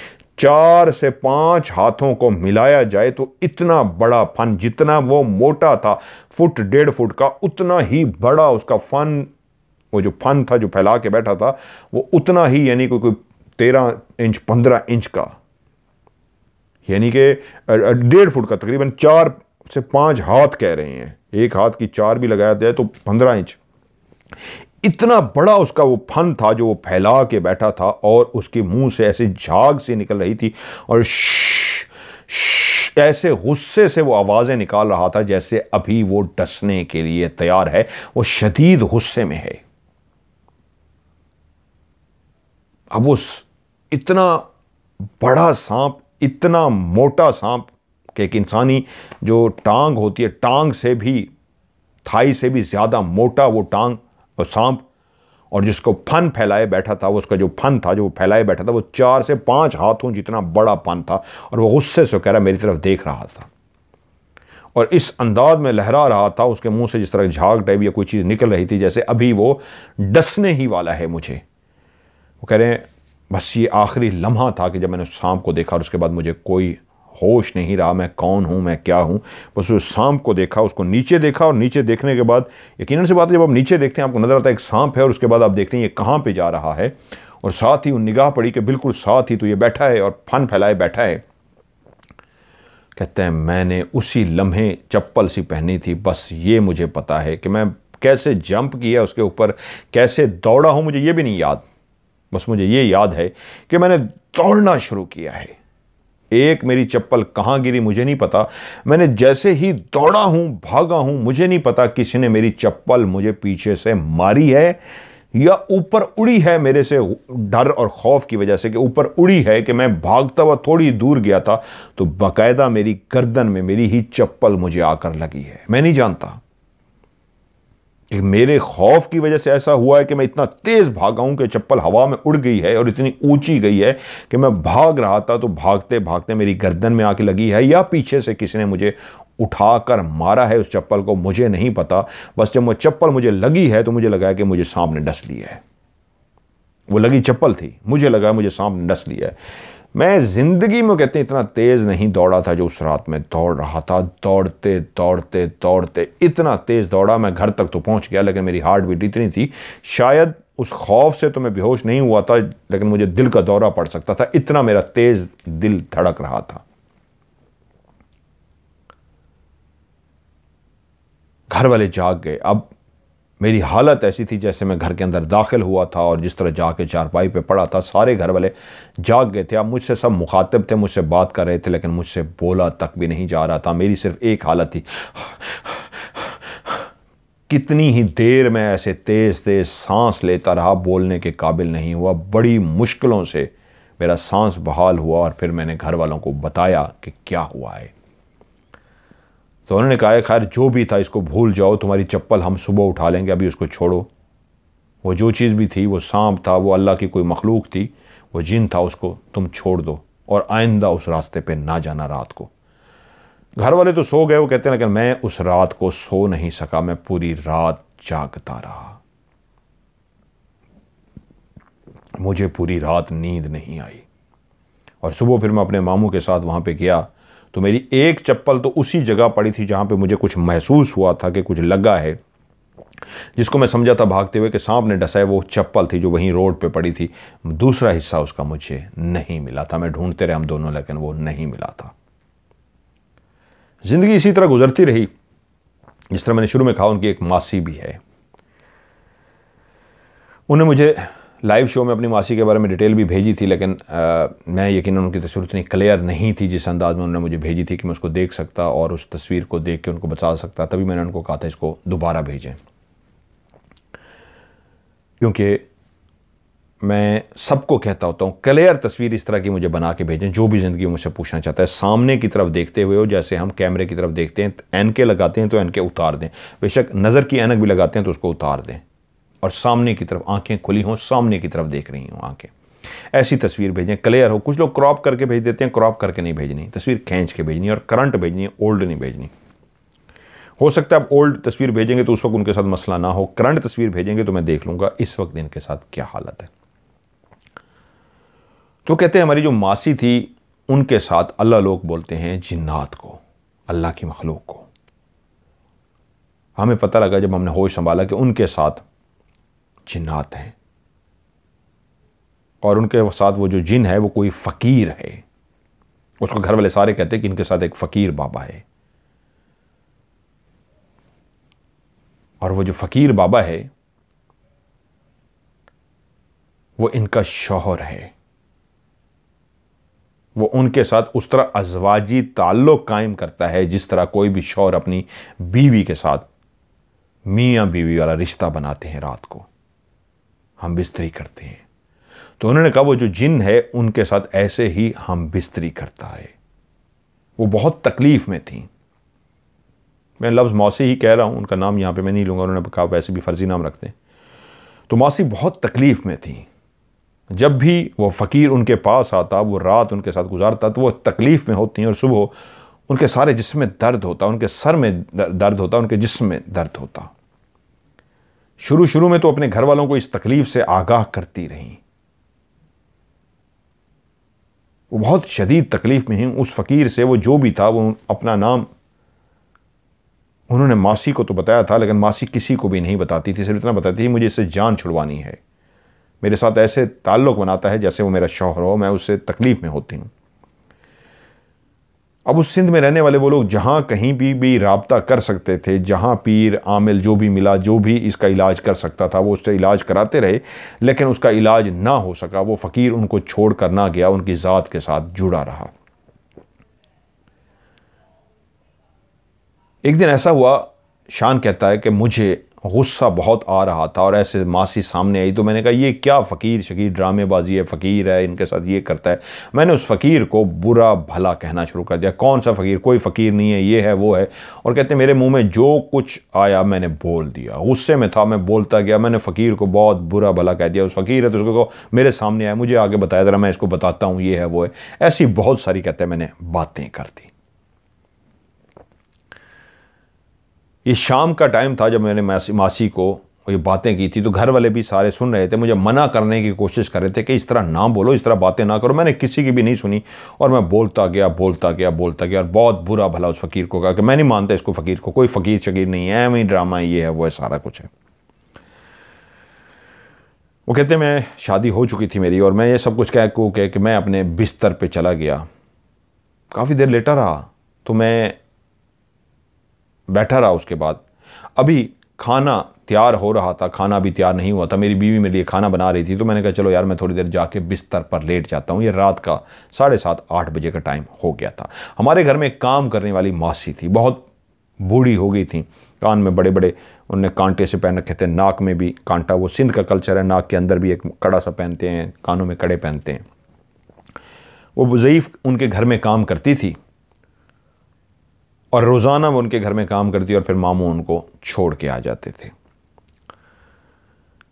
4 से 5 हाथों को मिलाया जाए तो इतना बड़ा फन, जितना वो मोटा था 1-1.5 फुट का, उतना ही बड़ा उसका फन, वो जो फन था जो फैला के बैठा था वो उतना ही, यानी कोई 13 इंच 15 इंच का, यानी कि 1.5 फुट का, तकरीबन 4 से 5 हाथ कह रहे हैं, एक हाथ की 4 भी लगाया जाए तो 15 इंच, इतना बड़ा उसका वो फन था जो वो फैला के बैठा था। और उसके मुंह से ऐसे झाग सी निकल रही थी और श्श, श्श, ऐसे गुस्से से वो आवाज़ें निकाल रहा था जैसे अभी वो डसने के लिए तैयार है, वो शदीद गुस्से में है। अब उस इतना बड़ा सांप, इतना मोटा सांप कि एक इंसानी जो टांग होती है, टांग से भी, थाई से भी ज़्यादा मोटा वो टांग और सांप, और जिसको फन फैलाए बैठा था, उसका जो फन था जो वो फैलाए बैठा था, वो 4 से 5 हाथों जितना बड़ा फन था, और वो गुस्से से कह रहा मेरी तरफ देख रहा था और इस अंदाज में लहरा रहा था। उसके मुंह से जिस तरह झाग टाइप या कोई चीज़ निकल रही थी, जैसे अभी वो डसने ही वाला है मुझे। वो कह रहे हैं बस ये आखिरी लम्हा था कि जब मैंने उस सांप को देखा और उसके बाद मुझे कोई होश नहीं रहा, मैं कौन हूँ, मैं क्या हूँ। बस उस सांप को देखा, उसको नीचे देखा, और नीचे देखने के बाद यकीनन सी बात है जब आप नीचे देखते हैं आपको नज़र आता है एक सांप है, और उसके बाद आप देखते हैं ये कहाँ पे जा रहा है, और साथ ही उन निगाह पड़ी कि बिल्कुल साथ ही तो ये बैठा है और फन फैलाए बैठा है। कहते हैं मैंने उसी लम्हे चप्पल सी पहनी थी, बस ये मुझे पता है कि मैं कैसे जंप किया उसके ऊपर, कैसे दौड़ा हूँ मुझे ये भी नहीं याद, बस मुझे ये याद है कि मैंने दौड़ना शुरू किया है। एक मेरी चप्पल कहाँ गिरी मुझे नहीं पता, मैंने जैसे ही दौड़ा हूँ, भागा हूँ, मुझे नहीं पता किसी ने मेरी चप्पल मुझे पीछे से मारी है या ऊपर उड़ी है मेरे से, डर और खौफ की वजह से कि ऊपर उड़ी है कि मैं भागता हुआ थोड़ी दूर गया था तो बाकायदा मेरी गर्दन में मेरी ही चप्पल मुझे आकर लगी है। मैं नहीं जानता कि मेरे खौफ की वजह से ऐसा हुआ है कि मैं इतना तेज़ भागा हूं कि चप्पल हवा में उड़ गई है और इतनी ऊंची गई है कि मैं भाग रहा था तो भागते भागते मेरी गर्दन में आके लगी है, या पीछे से किसी ने मुझे उठाकर मारा है उस चप्पल को, मुझे नहीं पता। बस जब वो चप्पल मुझे लगी है तो मुझे लगा कि मुझे सांप ने डस लिया है। वो लगी चप्पल थी, मुझे लगा मुझे सांप ने डस लिया है। मैं ज़िंदगी में कहते हैं इतना तेज़ नहीं दौड़ा था जो उस रात में दौड़ रहा था। दौड़ते दौड़ते दौड़ते इतना तेज़ दौड़ा, मैं घर तक तो पहुंच गया लेकिन मेरी हार्ट बीट इतनी थी, शायद उस खौफ से तो मैं बेहोश नहीं हुआ था लेकिन मुझे दिल का दौरा पड़ सकता था, इतना मेरा तेज़ दिल धड़क रहा था। घर वाले जाग गए। अब मेरी हालत ऐसी थी जैसे मैं घर के अंदर दाखिल हुआ था और जिस तरह जाके चारपाई पे पड़ा था, सारे घर वाले जाग गए थे। अब मुझसे सब मुखातिब थे, मुझसे बात कर रहे थे लेकिन मुझसे बोला तक भी नहीं जा रहा था। मेरी सिर्फ एक हालत थी, कितनी ही देर मैं ऐसे तेज़ तेज़ सांस लेता रहा, बोलने के काबिल नहीं हुआ। बड़ी मुश्किलों से मेरा सांस बहाल हुआ और फिर मैंने घर वालों को बताया कि क्या हुआ है। तो उन्होंने कहा खैर जो भी था इसको भूल जाओ, तुम्हारी चप्पल हम सुबह उठा लेंगे, अभी उसको छोड़ो। वो जो चीज़ भी थी, वो सांप था, वो अल्लाह की कोई मखलूक थी, वो जिन था, उसको तुम छोड़ दो और आइंदा उस रास्ते पे ना जाना रात को। घर वाले तो सो गए, वो कहते हैं लेकिन मैं उस रात को सो नहीं सका, मैं पूरी रात जागता रहा, मुझे पूरी रात नींद नहीं आई। और सुबह फिर मैं अपने मामू के साथ वहाँ पर गया तो मेरी एक चप्पल तो उसी जगह पड़ी थी जहाँ पे मुझे कुछ महसूस हुआ था कि कुछ लगा है, जिसको मैं समझा था भागते हुए कि सांप ने डसा है। वो चप्पल थी जो वहीं रोड पे पड़ी थी, दूसरा हिस्सा उसका मुझे नहीं मिला था। मैं ढूंढते रहे हम दोनों लेकिन वो नहीं मिला था। ज़िंदगी इसी तरह गुजरती रही। जिस तरह मैंने शुरू में कहा, उनकी एक मासी भी है, उन्हें मुझे लाइव शो में अपनी मासी के बारे में डिटेल भी भेजी थी लेकिन मैं यकीनन उनकी तस्वीर उतनी क्लियर नहीं थी जिस अंदाज में उन्होंने मुझे भेजी थी कि मैं उसको देख सकता और उस तस्वीर को देख के उनको बचा सकता। तभी मैंने उनको कहा था इसको दोबारा भेजें, क्योंकि मैं सबको कहता होता हूँ क्लियर तस्वीर इस तरह की मुझे बना के भेजें, जो भी ज़िंदगी मुझसे पूछना चाहता है, सामने की तरफ देखते हुए हो, जैसे हम कैमरे की तरफ देखते हैं, ऐनकें लगाते हैं तो ऐनकें उतार दें, बेशक नज़र की ऐनक भी लगाते हैं तो उसको उतार दें, और सामने की तरफ आंखें खुली हों, सामने की तरफ देख रही हों आंखें, ऐसी तस्वीर भेजें, क्लियर हो। कुछ लोग क्रॉप करके भेज देते हैं, क्रॉप करके नहीं भेजनी, तस्वीर खींच के भेजनी और करंट भेजनी है, ओल्ड नहीं भेजनी। हो सकता है आप ओल्ड तस्वीर भेजेंगे तो उस वक्त उनके साथ मसला ना हो, करंट तस्वीर भेजेंगे तो मैं देख लूँगा इस वक्त इनके साथ क्या हालत है। तो कहते हैं हमारी जो मासी थी उनके साथ अल्लाह लोग बोलते हैं जिन्नात को, अल्लाह की मखलूक को। हमें पता लगा जब हमने होश संभाला कि उनके साथ जिन्नात हैं और उनके साथ वो जो जिन है वो कोई फ़कीर है। उसको घर वाले सारे कहते हैं कि इनके साथ एक फ़कीर बाबा है, और वो जो फ़कीर बाबा है वो इनका शौहर है। वो उनके साथ उस तरह अज़वाजी ताल्लुक़ कायम करता है जिस तरह कोई भी शौहर अपनी बीवी के साथ मियाँ बीवी वाला रिश्ता बनाते हैं, रात को हम बिस्तरी करते हैं। तो उन्होंने कहा वो जो जिन है उनके साथ ऐसे ही हम बिस्तरी करता है। वो बहुत तकलीफ़ में थी। मैं लफ्ज़ मौसी ही कह रहा हूँ, उनका नाम यहाँ पे मैं नहीं लूँगा, उन्होंने कहा वैसे भी फ़र्ज़ी नाम रखते हैं। तो मौसी बहुत तकलीफ़ में थी। जब भी वो फ़कीर उनके पास आता, वो रात उनके साथ गुजारता, तो वो तकलीफ़ में होती हैं और सुबह उनके सारे जिस्म में दर्द होता, उनके सर में दर्द होता, उनके जिस्म में दर्द होता। शुरू शुरू में तो अपने घर वालों को इस तकलीफ़ से आगाह करती रहीं। वो बहुत शदीद तकलीफ़ में ही उस फ़कीर से, वो जो भी था, वो अपना नाम उन्होंने मासी को तो बताया था, लेकिन मासी किसी को भी नहीं बताती थी, सिर्फ इतना बताती थी मुझे इससे जान छुड़वानी है, मेरे साथ ऐसे ताल्लुक़ बनाता है जैसे वो मेरा शौहर हो, मैं उससे तकलीफ़ में होती हूँ। अब उस सिंध में रहने वाले वो लोग जहाँ कहीं भी राबता कर सकते थे, जहाँ पीर आमिल जो भी मिला, जो भी इसका इलाज कर सकता था, वो उससे इलाज कराते रहे, लेकिन उसका इलाज ना हो सका। वो फ़कीर उनको छोड़ कर ना गया, उनकी ज़ात के साथ जुड़ा रहा। एक दिन ऐसा हुआ, शान कहता है कि मुझे गुस्सा बहुत आ रहा था और ऐसे मासी सामने आई, तो मैंने कहा ये क्या फ़कीर शकीर ड्रामेबाजी है, फ़कीर है, इनके साथ ये करता है। मैंने उस फ़कीर को बुरा भला कहना शुरू कर दिया, कौन सा फ़कीर, कोई फ़कीर नहीं है, ये है वो है। और कहते हैं मेरे मुंह में जो कुछ आया मैंने बोल दिया, गुस्से में था मैं बोलता गया, मैंने फ़कीर को बहुत बुरा भला कह दिया। उस फ़कीर है तो उसको कहो मेरे सामने आया, मुझे आगे बताया ज़रा, मैं इसको बताता हूँ, ये है वो है। ऐसी बहुत सारी कहते हैं मैंने बातें कर दी। ये शाम का टाइम था जब मैंने मासी को ये बातें की थी, तो घर वाले भी सारे सुन रहे थे, मुझे मना करने की कोशिश कर रहे थे कि इस तरह ना बोलो, इस तरह बातें ना करो। मैंने किसी की भी नहीं सुनी और मैं बोलता गया और बहुत बुरा भला उस फ़कीर को कहा कि मैं नहीं मानता इसको फ़कीर को, कोई फ़कीर शकीर नहीं है, वही ड्रामा है, ये है वो है, सारा कुछ है। वो कहते मैं शादी हो चुकी थी मेरी और मैं ये सब कुछ कह के मैं अपने बिस्तर पर चला गया। काफ़ी देर लेटा रहा, तो मैं बैठा रहा। उसके बाद अभी खाना तैयार हो रहा था, खाना भी तैयार नहीं हुआ था, मेरी बीवी मेरे लिए खाना बना रही थी, तो मैंने कहा चलो यार मैं थोड़ी देर जाके बिस्तर पर लेट जाता हूँ। ये रात का 7:30-8 बजे का टाइम हो गया था। हमारे घर में काम करने वाली मासी थी, बहुत बूढ़ी हो गई थी, कान में बड़े बड़े उनने कांटे से पहन रखे थे, नाक में भी कांटा, वो सिंध का कल्चर है, नाक के अंदर भी एक कड़ा सा पहनते हैं, कानों में कड़े पहनते हैं। वो ज़ईफ़ उनके घर में काम करती थी और रोज़ाना वो उनके घर में काम करती और फिर मामू उनको छोड़ के आ जाते थे।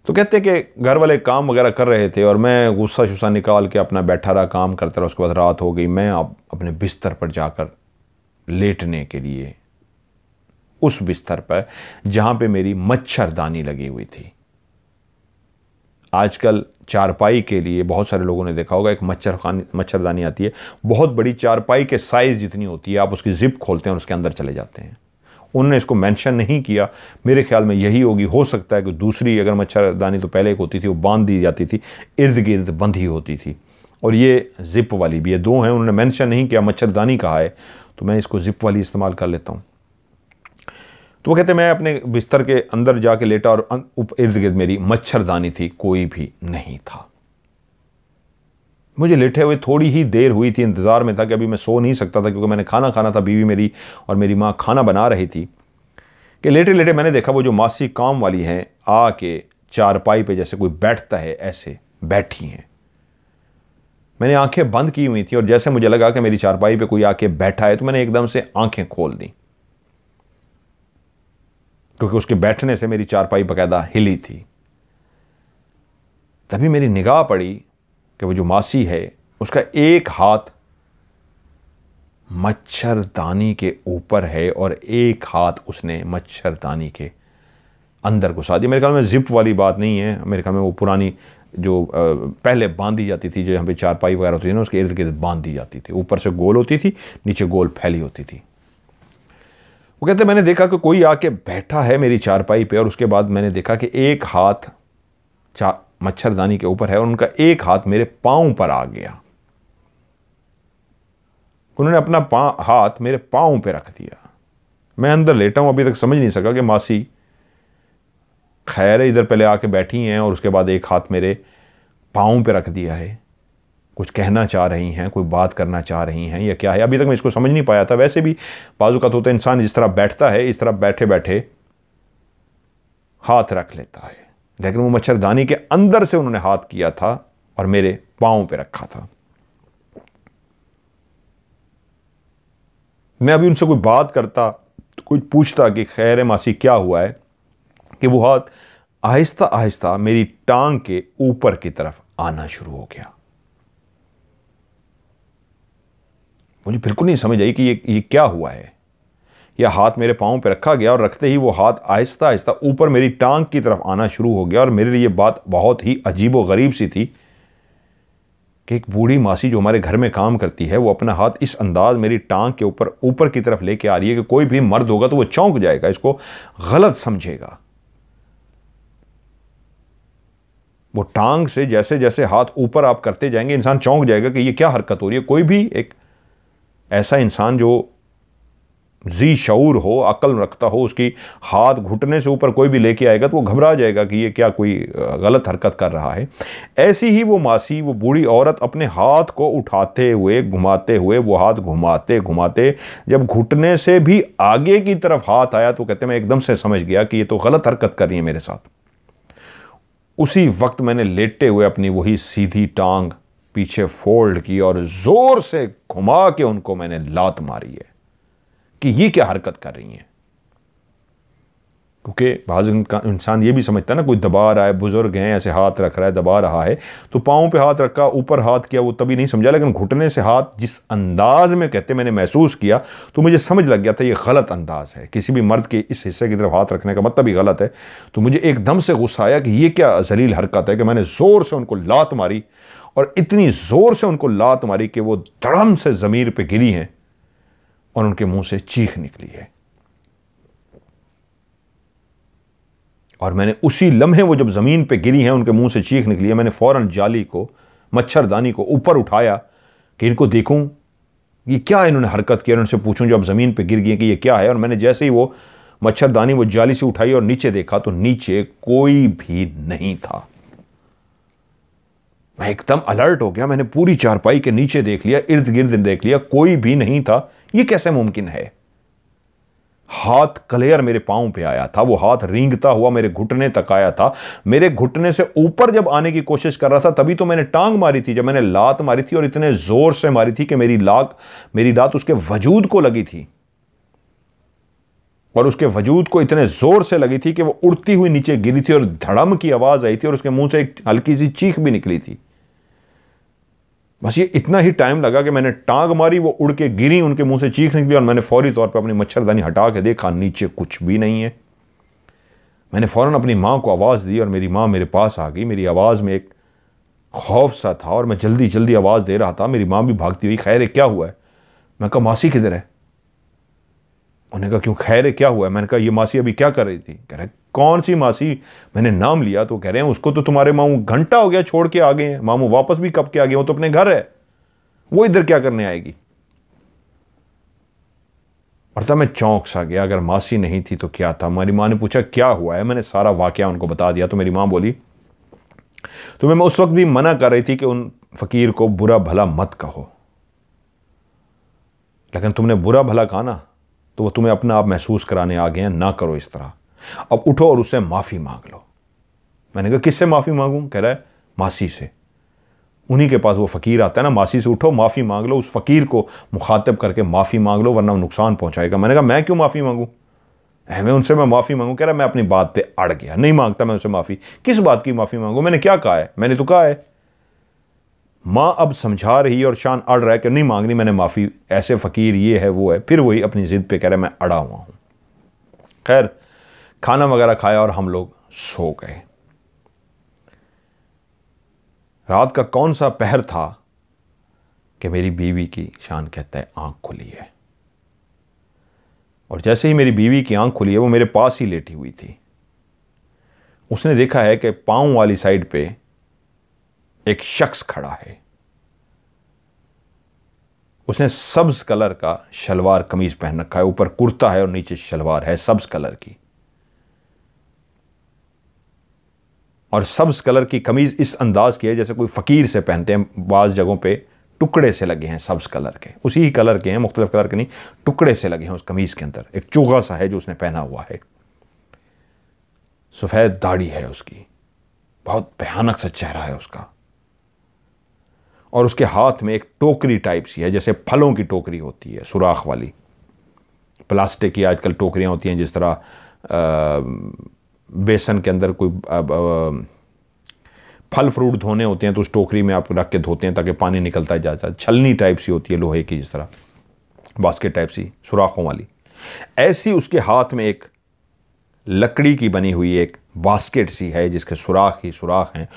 तो कहते कि घर वाले काम वगैरह कर रहे थे और मैं गुस्सा शुस्सा निकाल के अपना बैठा रहा, काम करता रहा। उसके बाद रात हो गई, मैं अब अपने बिस्तर पर जाकर लेटने के लिए, उस बिस्तर पर जहाँ पे मेरी मच्छरदानी लगी हुई थी। आजकल चारपाई के लिए बहुत सारे लोगों ने देखा होगा एक मच्छरदानी आती है, बहुत बड़ी, चारपाई के साइज़ जितनी होती है, आप उसकी ज़िप खोलते हैं और उसके अंदर चले जाते हैं। उनने इसको मेंशन नहीं किया, मेरे ख्याल में यही होगी, हो सकता है कि दूसरी, अगर मच्छरदानी तो पहले एक होती थी, वो बांध दी जाती थी, इर्द गिर्द बंधी होती थी, और ये ज़िप वाली भी है, दो हैं, उन्होंने मेंशन नहीं किया, मच्छरदानी कहा है, तो मैं इसको ज़िप वाली इस्तेमाल कर लेता हूँ। तो वो कहते मैं अपने बिस्तर के अंदर जाके लेटा और इर्द गिर्द मेरी मच्छरदानी थी, कोई भी नहीं था। मुझे लेटे हुए थोड़ी ही देर हुई थी, इंतज़ार में था कि अभी मैं सो नहीं सकता था क्योंकि मैंने खाना खाना था, बीवी मेरी और मेरी माँ खाना बना रही थी, कि लेटे लेटे मैंने देखा वो जो मासी काम वाली हैं आके चारपाई पे जैसे कोई बैठता है ऐसे बैठी हैं। मैंने आँखें बंद की हुई थी और जैसे मुझे लगा कि मेरी चारपाई पर कोई आके बैठा है, तो मैंने एकदम से आँखें खोल दी, क्योंकि उसके बैठने से मेरी चारपाई बकायदा हिली थी। तभी मेरी निगाह पड़ी कि वो जो मासी है उसका एक हाथ मच्छरदानी के ऊपर है और एक हाथ उसने मच्छरदानी के अंदर घुसा दिया। मेरे ख्याल में ज़िप वाली बात नहीं है, मेरे ख्याल में वो पुरानी जो पहले बांधी जाती थी, जो यहाँ पे चारपाई वगैरह होती थी ना, उसके इर्द गिर्द बांधी जाती थी, ऊपर से गोल होती थी, नीचे गोल फैली होती थी। वो कहते मैंने देखा कि कोई आके बैठा है मेरी चारपाई पे और उसके बाद मैंने देखा कि एक हाथ मच्छरदानी के ऊपर है और उनका एक हाथ मेरे पाँव पर आ गया। उन्होंने अपना हाथ मेरे पाँव पे रख दिया। मैं अंदर लेटा हूँ, अभी तक समझ नहीं सका कि मासी खैर इधर पहले आके बैठी हैं और उसके बाद एक हाथ मेरे पाँव पे रख दिया है, कुछ कहना चाह रही हैं, कोई बात करना चाह रही हैं या क्या है, अभी तक मैं इसको समझ नहीं पाया था। वैसे भी बाजू का तो इंसान जिस तरह बैठता है, इस तरह बैठे बैठे हाथ रख लेता है, लेकिन वो मच्छरदानी के अंदर से उन्होंने हाथ किया था और मेरे पाँव पे रखा था। मैं अभी उनसे कोई बात करता, कुछ पूछता कि खैर मासी क्या हुआ है, कि वो हाथ आहिस्ता आहिस्ता मेरी टांग के ऊपर की तरफ आना शुरू हो गया। मुझे बिल्कुल नहीं समझ आई कि ये क्या हुआ है। यह हाथ मेरे पाँव पे रखा गया और रखते ही वो हाथ आहिस्ता आहिस्ता ऊपर मेरी टांग की तरफ आना शुरू हो गया और मेरे लिए बात बहुत ही अजीब व गरीब सी थी कि एक बूढ़ी मासी जो हमारे घर में काम करती है वो अपना हाथ इस अंदाज मेरी टांग के ऊपर की तरफ लेके आ रही है कि कोई भी मर्द होगा तो वो चौंक जाएगा, इसको गलत समझेगा। वो टांग से जैसे जैसे हाथ ऊपर आप करते जाएंगे इंसान चौंक जाएगा कि ये क्या हरकत हो रही है। कोई भी एक ऐसा इंसान जो जी शऊर हो, अक्ल रखता हो, उसकी हाथ घुटने से ऊपर कोई भी लेके आएगा तो वो घबरा जाएगा कि ये क्या कोई गलत हरकत कर रहा है। ऐसी ही वो मासी, वो बूढ़ी औरत अपने हाथ को उठाते हुए घुमाते हुए, वो हाथ घुमाते घुमाते जब घुटने से भी आगे की तरफ हाथ आया तो कहते मैं एकदम से समझ गया कि ये तो गलत हरकत कर रही है मेरे साथ। उसी वक्त मैंने लेटे हुए अपनी वही सीधी टांग पीछे फोल्ड की और ज़ोर से घुमा के उनको मैंने लात मारी है कि ये क्या हरकत कर रही हैं। क्योंकि बाज़ इंसान ये भी समझता है ना, कोई दबा रहा है, बुज़ुर्ग हैं, ऐसे हाथ रख रहा है, दबा रहा है, तो पाँव पे हाथ रखा, ऊपर हाथ किया, वो तभी नहीं समझा, लेकिन घुटने से हाथ जिस अंदाज में कहते मैंने महसूस किया तो मुझे समझ लग गया था ये गलत अंदाज़ है, किसी भी मर्द के इस हिस्से की तरफ हाथ रखने का मतलब ही गलत है। तो मुझे एकदम से गुस्सा आया कि ये क्या ज़लील हरकत है कि मैंने ज़ोर से उनको लात मारी और इतनी ज़ोर से उनको लात मारी कि वो धड़म से ज़मीन पर गिरी हैं और उनके मुंह से चीख निकली है। और मैंने उसी लम्हे वो जब ज़मीन पे गिरी हैं, उनके मुंह से चीख निकली है, मैंने फ़ौरन जाली को, मच्छरदानी को ऊपर उठाया कि इनको देखूं ये क्या इन्होंने हरकत की, उनसे पूछूं जो अब ज़मीन पे गिर गई कि ये क्या है। और मैंने जैसे ही वो मच्छरदानी वो जाली से उठाई और नीचे देखा तो नीचे कोई भी नहीं था। मैं एकदम अलर्ट हो गया, मैंने पूरी चारपाई के नीचे देख लिया, इर्द गिर्द देख लिया, कोई भी नहीं था। ये कैसे मुमकिन है? हाथ क्लियर मेरे पाँव पे आया था, वो हाथ रेंगता हुआ मेरे घुटने तक आया था, मेरे घुटने से ऊपर जब आने की कोशिश कर रहा था तभी तो मैंने टांग मारी थी, जब मैंने लात मारी थी और इतने ज़ोर से मारी थी कि मेरी लात उसके वजूद को लगी थी और उसके वजूद को इतने ज़ोर से लगी थी कि वो उड़ती हुई नीचे गिरी थी और धड़म की आवाज़ आई थी और उसके मुँह से एक हल्की सी चीख भी निकली थी। बस ये इतना ही टाइम लगा कि मैंने टांग मारी, वो उड़ के गिरी, उनके मुंह से चीख निकली और मैंने फौरी तौर पे अपनी मच्छरदानी हटा के देखा नीचे कुछ भी नहीं है। मैंने फौरन अपनी माँ को आवाज़ दी और मेरी माँ मेरे पास आ गई। मेरी आवाज़ में एक खौफ सा था और मैं जल्दी जल्दी आवाज़ दे रहा था। मेरी माँ भी भागती हुई, खैर क्या हुआ है? मैं कहा मासी किधर है? उन्होंने कहा क्यों खैर क्या हुआ है? मैंने कहा ये मासी अभी क्या कर रही थी? कह रहे कौन सी मासी? मैंने नाम लिया तो कह रहे हैं उसको तो तुम्हारे मामू घंटा हो गया छोड़ के आ गए हैं, मामू वापस भी कब के आ गए, वो तो अपने घर है, वो इधर क्या करने आएगी? और तब मैं चौंक सा गया, अगर मासी नहीं थी तो क्या था। मेरी माँ ने पूछा क्या हुआ है, मैंने सारा वाकया उनको बता दिया। तो मेरी माँ बोली तुम्हें मैं उस वक्त भी मना कर रही थी कि उन फकीर को बुरा भला मत कहो, लेकिन तुमने बुरा भला कहा ना तो वो तुम्हें अपना आप महसूस कराने आ गए हैं, ना करो इस तरह, अब उठो और उससे माफ़ी मांग लो। मैंने कहा किससे माफ़ी मांगूं? कह रहा है मासी से, उन्हीं के पास वो फ़कीर आता है ना, मासी से उठो माफ़ी मांग लो, उस फ़कीर को मुखातब करके माफ़ी मांग लो वरना नुकसान पहुंचाएगा। मैंने कहा मैं क्यों माफ़ी मांगूं, अहम उनसे मैं माफ़ी मांगूं? कह रहा है मैं अपनी बात पर अड़ गया, नहीं मांगता मैं उनसे माफ़ी। किस बात की माफ़ी मांगूं? मैंने क्या कहा है? मैंने तो कहा है। माँ अब समझा रही है और शान अड़ रहा है कि नहीं मांगनी मैंने माफ़ी, ऐसे फ़कीर ये है वो है, फिर वही अपनी ज़िद पे कह रहा है मैं अड़ा हुआ हूँ। खैर खाना वगैरह खाया और हम लोग सो गए। रात का कौन सा पहर था कि मेरी बीवी की, शान कहता है, आँख खुली है। और जैसे ही मेरी बीवी की आँख खुली है, वो मेरे पास ही लेटी हुई थी। उसने देखा है कि पाँव वाली साइड पे एक शख्स खड़ा है, उसने सब्ज कलर का शलवार कमीज पहन रखा है, ऊपर कुर्ता है और नीचे शलवार है सब्ज कलर की, और सब्ज कलर की कमीज इस अंदाज की है जैसे कोई फकीर से पहनते हैं, बाज़ जगहों पे टुकड़े से लगे हैं सब्ज कलर के, उसी ही कलर के हैं, मुख्तलिफ कलर के नहीं, टुकड़े से लगे हैं उस कमीज के अंदर, एक चोगा सा है जो उसने पहना हुआ है, सफ़ेद दाढ़ी है उसकी, बहुत भयानक सा चेहरा है उसका, और उसके हाथ में एक टोकरी टाइप सी है जैसे फलों की टोकरी होती है, सुराख वाली, प्लास्टिक की आजकल टोकरियां होती हैं, जिस तरह बेसन के अंदर कोई फल फ्रूट धोने होते हैं तो उस टोकरी में आप रख के धोते हैं ताकि पानी निकलता जाता है। छलनी टाइप सी होती है लोहे की, जिस तरह बास्केट टाइप सी सुराखों वाली, ऐसी उसके हाथ में एक लकड़ी की बनी हुई एक बास्केट सी है जिसके सुराख ही सुराख हैं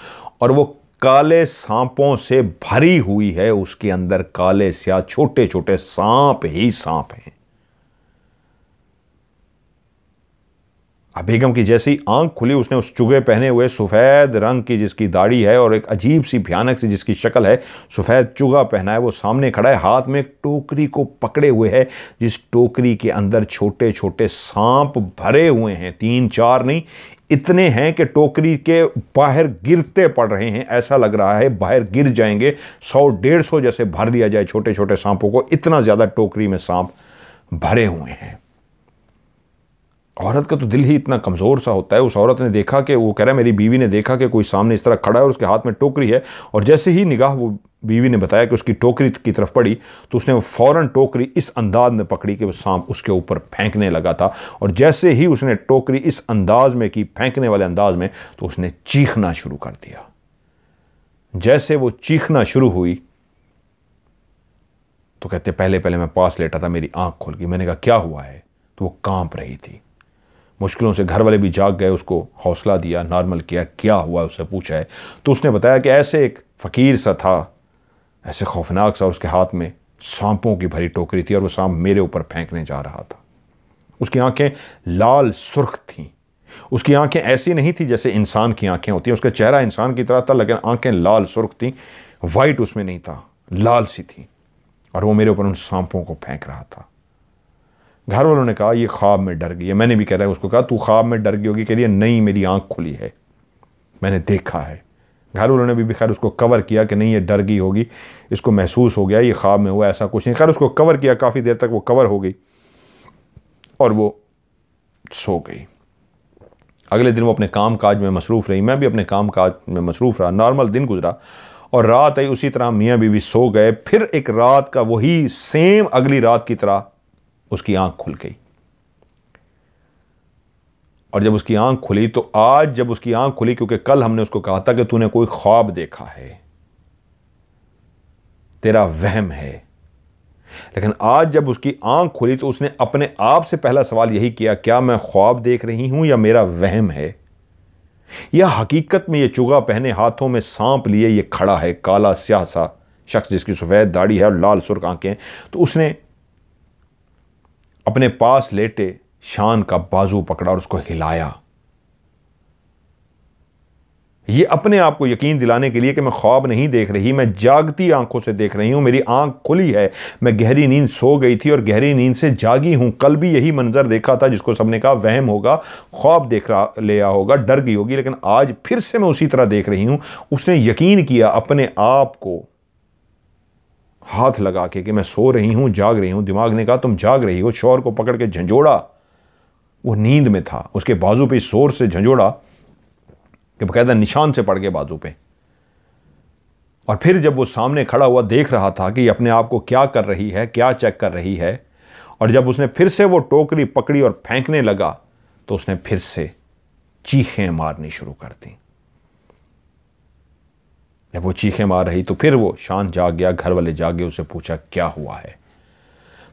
और वो काले सांपों से भरी हुई है। उसके अंदर काले स्या छोटे छोटे सांप ही सांप हैं। बेगम की जैसी आंख खुली उसने उस चुगे पहने हुए सफ़ेद रंग की जिसकी दाढ़ी है और एक अजीब सी भयानक सी जिसकी शक्ल है, सफ़ेद चुगा पहना है, वो सामने खड़ा है, हाथ में एक टोकरी को पकड़े हुए है जिस टोकरी के अंदर छोटे छोटे सांप भरे हुए हैं। 3-4 नहीं, इतने हैं कि टोकरी के बाहर गिरते पड़ रहे हैं। ऐसा लग रहा है बाहर गिर जाएंगे, 100-150 जैसे भर लिया जाए छोटे छोटे सांपों को, इतना ज़्यादा टोकरी में सांप भरे हुए हैं। औरत का तो दिल ही इतना कमज़ोर सा होता है। उस औरत ने देखा कि वो कह रहा है मेरी बीवी ने देखा कि कोई सामने इस तरह खड़ा है और उसके हाथ में टोकरी है, और जैसे ही निगाह वो बीवी ने बताया कि उसकी टोकरी की तरफ पड़ी तो उसने वो फ़ौरन टोकरी इस अंदाज में पकड़ी कि वो सांप उसके ऊपर फेंकने लगा था, और जैसे ही उसने टोकरी इस अंदाज में की, फेंकने वाले अंदाज में, तो उसने चीखना शुरू कर दिया। जैसे वो चीखना शुरू हुई तो कहते पहले पहले मैं पास लेटा था, मेरी आँख खुल गई, मैंने कहा क्या हुआ है, तो वो काँप रही थी। मुश्किलों से घर वाले भी जाग गए, उसको हौसला दिया, नॉर्मल किया, क्या हुआ उससे पूछा है तो उसने बताया कि ऐसे एक फ़कीर सा था, ऐसे खौफनाक सा, उसके हाथ में सांपों की भरी टोकरी थी और वो सांप मेरे ऊपर फेंकने जा रहा था। उसकी आंखें लाल सुर्ख थीं, उसकी आंखें ऐसी नहीं थी जैसे इंसान की आंखें होती हैं, उसका चेहरा इंसान की तरह था लेकिन आंखें लाल सुर्ख थीं, वाइट उसमें नहीं था, लाल सी थी, और वो मेरे ऊपर उन सांपों को फेंक रहा था। घर वालों ने कहा ये ख्वाब में डर गई है। मैंने भी कह रहा है उसको कहा तू ख्वाब में डर गई होगी, कह रही है नहीं मेरी आंख खुली है, मैंने देखा है। घर वालों ने भी खैर उसको कवर किया कि नहीं ये डर गई होगी, इसको महसूस हो गया ये ख्वाब में हुआ, ऐसा कुछ नहीं। खैर उसको कवर किया, काफ़ी देर तक वो कवर हो गई और वो सो गई। अगले दिन वो अपने काम काज में मसरूफ़ रही, मैं भी अपने काम काज में मसरूफ़ रहा, नॉर्मल दिन गुजरा और रात आई उसी तरह मियाँ बीवी सो गए। फिर एक रात का वही सेम अगली रात की तरह उसकी आंख खुल गई, और जब उसकी आंख खुली तो आज जब उसकी आंख खुली, क्योंकि कल हमने उसको कहा था कि तूने कोई ख्वाब देखा है, तेरा वहम है, लेकिन आज जब उसकी आंख खुली तो उसने अपने आप से पहला सवाल यही किया, क्या मैं ख्वाब देख रही हूं या मेरा वहम है, या हकीकत में ये चुगा पहने हाथों में सांप लिए ये खड़ा है काला स्याह सा शख्स जिसकी सफेद दाढ़ी है और लाल सुर्ख आंखें। तो उसने अपने पास लेटे शान का बाजू पकड़ा और उसको हिलाया, ये अपने आप को यकीन दिलाने के लिए कि मैं ख्वाब नहीं देख रही, मैं जागती आंखों से देख रही हूँ, मेरी आंख खुली है, मैं गहरी नींद सो गई थी और गहरी नींद से जागी हूँ। कल भी यही मंजर देखा था जिसको सबने कहा वहम होगा, ख्वाब देख रहा लिया होगा, डर गई होगी, लेकिन आज फिर से मैं उसी तरह देख रही हूँ। उसने यकीन किया अपने आप को हाथ लगा के कि मैं सो रही हूँ, जाग रही हूँ। दिमाग ने कहा तुम जाग रही हो। शौहर को पकड़ के झंझोड़ा, वो नींद में था, उसके बाजू पे ज़ोर से झंझोड़ा कि बकायदा निशान से पड़ गए बाजू पे। और फिर जब वो सामने खड़ा हुआ देख रहा था कि अपने आप को क्या कर रही है, क्या चेक कर रही है, और जब उसने फिर से वो टोकरी पकड़ी और फेंकने लगा तो उसने फिर से चीखें मारनी शुरू कर दी। जब वो चीखें मार रही तो फिर वो शान जाग गया, घर वाले जाग गए, उसे पूछा क्या हुआ है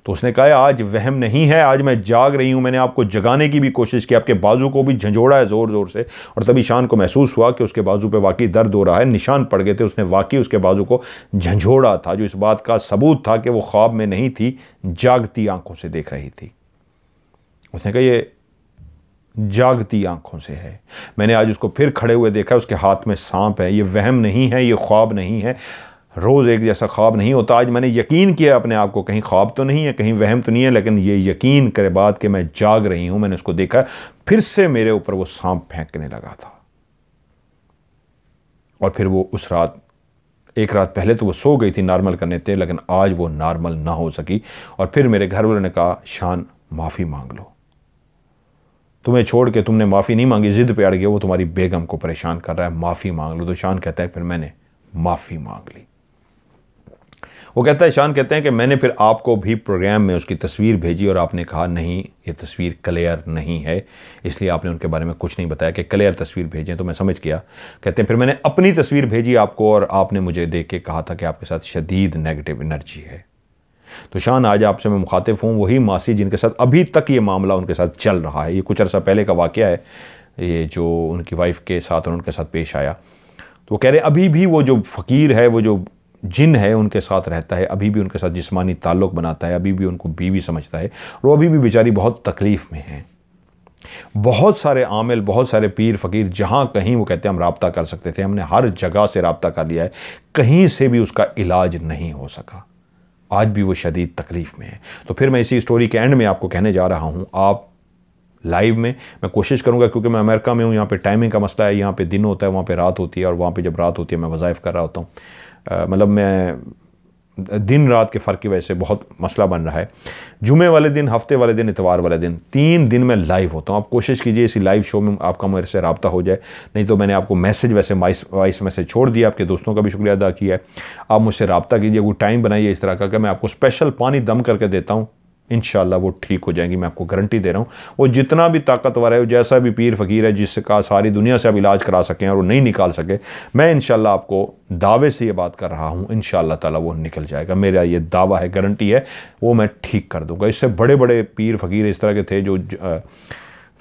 तो उसने कहा आज वहम नहीं है, आज मैं जाग रही हूँ, मैंने आपको जगाने की भी कोशिश की, आपके बाजू को भी झंझोड़ा है ज़ोर ज़ोर से। और तभी शान को महसूस हुआ कि उसके बाजू पे वाकई दर्द हो रहा है, निशान पड़ गए थे, उसने वाकई उसके बाजू को झंझोड़ा था, जो इस बात का सबूत था कि वो ख्वाब में नहीं थी, जागती आँखों से देख रही थी। उसने कहा ये जागती आंखों से है, मैंने आज उसको फिर खड़े हुए देखा, उसके हाथ में सांप है, ये वहम नहीं है, ये ख्वाब नहीं है, रोज़ एक जैसा ख्वाब नहीं होता, आज मैंने यकीन किया अपने आप को कहीं ख्वाब तो नहीं है, कहीं वहम तो नहीं है, लेकिन ये यकीन करे बात कि मैं जाग रही हूँ, मैंने उसको देखा, फिर से मेरे ऊपर वो सांप फेंकने लगा था। और फिर वो उस रात, एक रात पहले तो वो सो गई थी नॉर्मल करने थे, लेकिन आज वो नॉर्मल ना हो सकी। और फिर मेरे घर वालों ने कहा शान माफ़ी मांग लो, तुम्हें छोड़ के तुमने माफ़ी नहीं मांगी, ज़िद पे अड़ गए, वो तुम्हारी बेगम को परेशान कर रहा है, माफ़ी मांग लो। तो शान कहता है फिर मैंने माफ़ी मांग ली। वो कहता है, शान कहते हैं कि मैंने फिर आपको भी प्रोग्राम में उसकी तस्वीर भेजी और आपने कहा नहीं ये तस्वीर क्लियर नहीं है, इसलिए आपने उनके बारे में कुछ नहीं बताया कि क्लियर तस्वीर भेजें, तो मैं समझ गया। कहते हैं फिर मैंने अपनी तस्वीर भेजी आपको और आपने मुझे देख के कहा था कि आपके साथ शदीद नेगेटिव एनर्जी है। तो शान, आज आपसे मैं मुखातिब हूँ वही मासी जिनके साथ अभी तक ये मामला उनके साथ चल रहा है। ये कुछ अर्सा पहले का वाक़या है, ये जो उनकी वाइफ के साथ और उनके साथ पेश आया। तो वो कह रहे अभी भी वो जो फ़कीर है, वो जो जिन है, उनके साथ रहता है, अभी भी उनके साथ जिस्मानी ताल्लुक़ बनाता है, अभी भी उनको बीवी समझता है और वो अभी भी बेचारी बहुत तकलीफ़ में है। बहुत सारे आमिल, बहुत सारे पीर फ़कीर जहाँ कहीं, वो कहते हैं हम राब्ता कर सकते थे, हमने हर जगह से राब्ता कर लिया है, कहीं से भी उसका इलाज नहीं हो सका, आज भी वो शदीद तकलीफ़ में है। तो फिर मैं इसी स्टोरी के एंड में आपको कहने जा रहा हूँ, आप लाइव में, मैं कोशिश करूँगा क्योंकि मैं अमेरिका में हूँ, यहाँ पे टाइमिंग का मसला है, यहाँ पे दिन होता है वहाँ पे रात होती है, और वहाँ पे जब रात होती है मैं वज़ाइफ कर रहा होता हूँ, मतलब मैं दिन रात के फ़र्क की वजह से बहुत मसला बन रहा है। जुमे वाले दिन, हफ्ते वाले दिन, इतवार वाले दिन, 3 दिन मैं लाइव होता हूँ। आप कोशिश कीजिए इसी लाइव शो में आपका मेरे से रब्ता हो जाए, नहीं तो मैंने आपको मैसेज, वैसे वॉइस मैसेज छोड़ दिया, आपके दोस्तों का भी शुक्रिया अदा किया है। आप मुझसे रब्ता कीजिए, वो टाइम बनाइए इस तरह का कि मैं आपको स्पेशल पानी दम करके देता हूँ, इंशाल्लाह वो ठीक हो जाएंगी, मैं आपको गारंटी दे रहा हूँ। वो जितना भी ताकतवर है, वो जैसा भी पीर फ़कीर है जिसका सारी दुनिया से आप इलाज करा सकें और वो नहीं निकाल सके, मैं इंशाल्लाह आपको दावे से ये बात कर रहा हूँ, इंशाल्लाह ताला वो निकल जाएगा, मेरा ये दावा है, गारंटी है, वो मैं ठीक कर दूँगा। इससे बड़े बड़े पीर फ़कीर इस तरह के थे, जो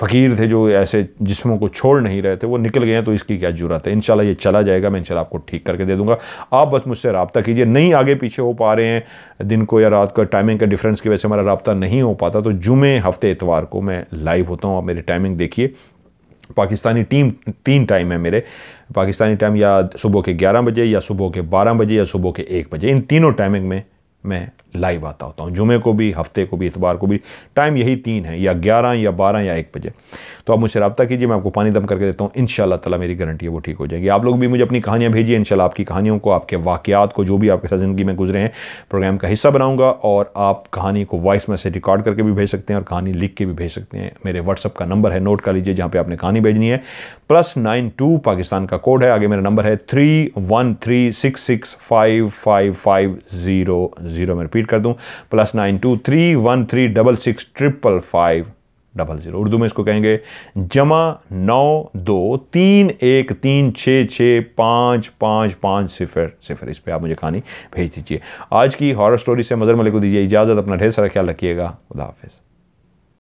फ़कीर थे, जो ऐसे जिस्मों को छोड़ नहीं रहे थे, वो निकल गए हैं, तो इसकी क्या ज़रूरत है। इंशाल्लाह ये चला जाएगा, मैं इंशाल्लाह आपको ठीक करके दे दूंगा। आप बस मुझसे रब्ता कीजिए, नहीं आगे पीछे हो पा रहे हैं दिन को या रात को, टाइमिंग के डिफरेंस की वजह से हमारा रब्ता नहीं हो पाता, तो जुमे, हफ्ते, इतवार को मैं लाइव होता हूँ। आप मेरी टाइमिंग देखिए, पाकिस्तानी टीम 3 टाइम है मेरे, पाकिस्तानी टाइम या सुबह के 11 बजे या सुबह के 12 बजे या सुबह के 1 बजे, इन तीनों टाइमिंग में मैं लाइव आता होता हूँ, जुमे को भी, हफ्ते को भी, इतवार को भी, टाइम यही 3 है, या 11 या 12 या 1 बजे। तो आप मुझसे रब्ता कीजिए, मैं आपको पानी दम करके देता हूँ, इंशाल्लाह ताला मेरी गारंटी है वो ठीक हो जाएगी। आप लोग भी मुझे अपनी कहानियाँ भेजिए, इंशाल्लाह आपकी कहानियों को, आपके वाक़यात को, जो भी आपके साथ ज़िंदगी में गुजरे हैं, प्रोग्राम का हिस्सा बनाऊँगा। और आप कहानी को वॉइस मैसेज रिकॉर्ड करके भी भेज सकते हैं और कहानी लिख के भी भेज सकते हैं। मेरे व्हाट्सअप का नंबर है, नोट कर लीजिए, जहाँ पर आपने कहानी भेजनी है, +92 पाकिस्तान का कोड है, आगे मेरा नंबर है 3136655550। मैं रिपीट कर दूं, +92 3136655550। उर्दू में इसको कहेंगे +92 3136655550। इस पर आप मुझे कहानी भेज दीजिए। आज की हॉरर स्टोरी से मज़हर मलिक को दीजिए इजाज़त, अपना ढेर सारा ख्याल रखिएगा, खुदा हाफिज़।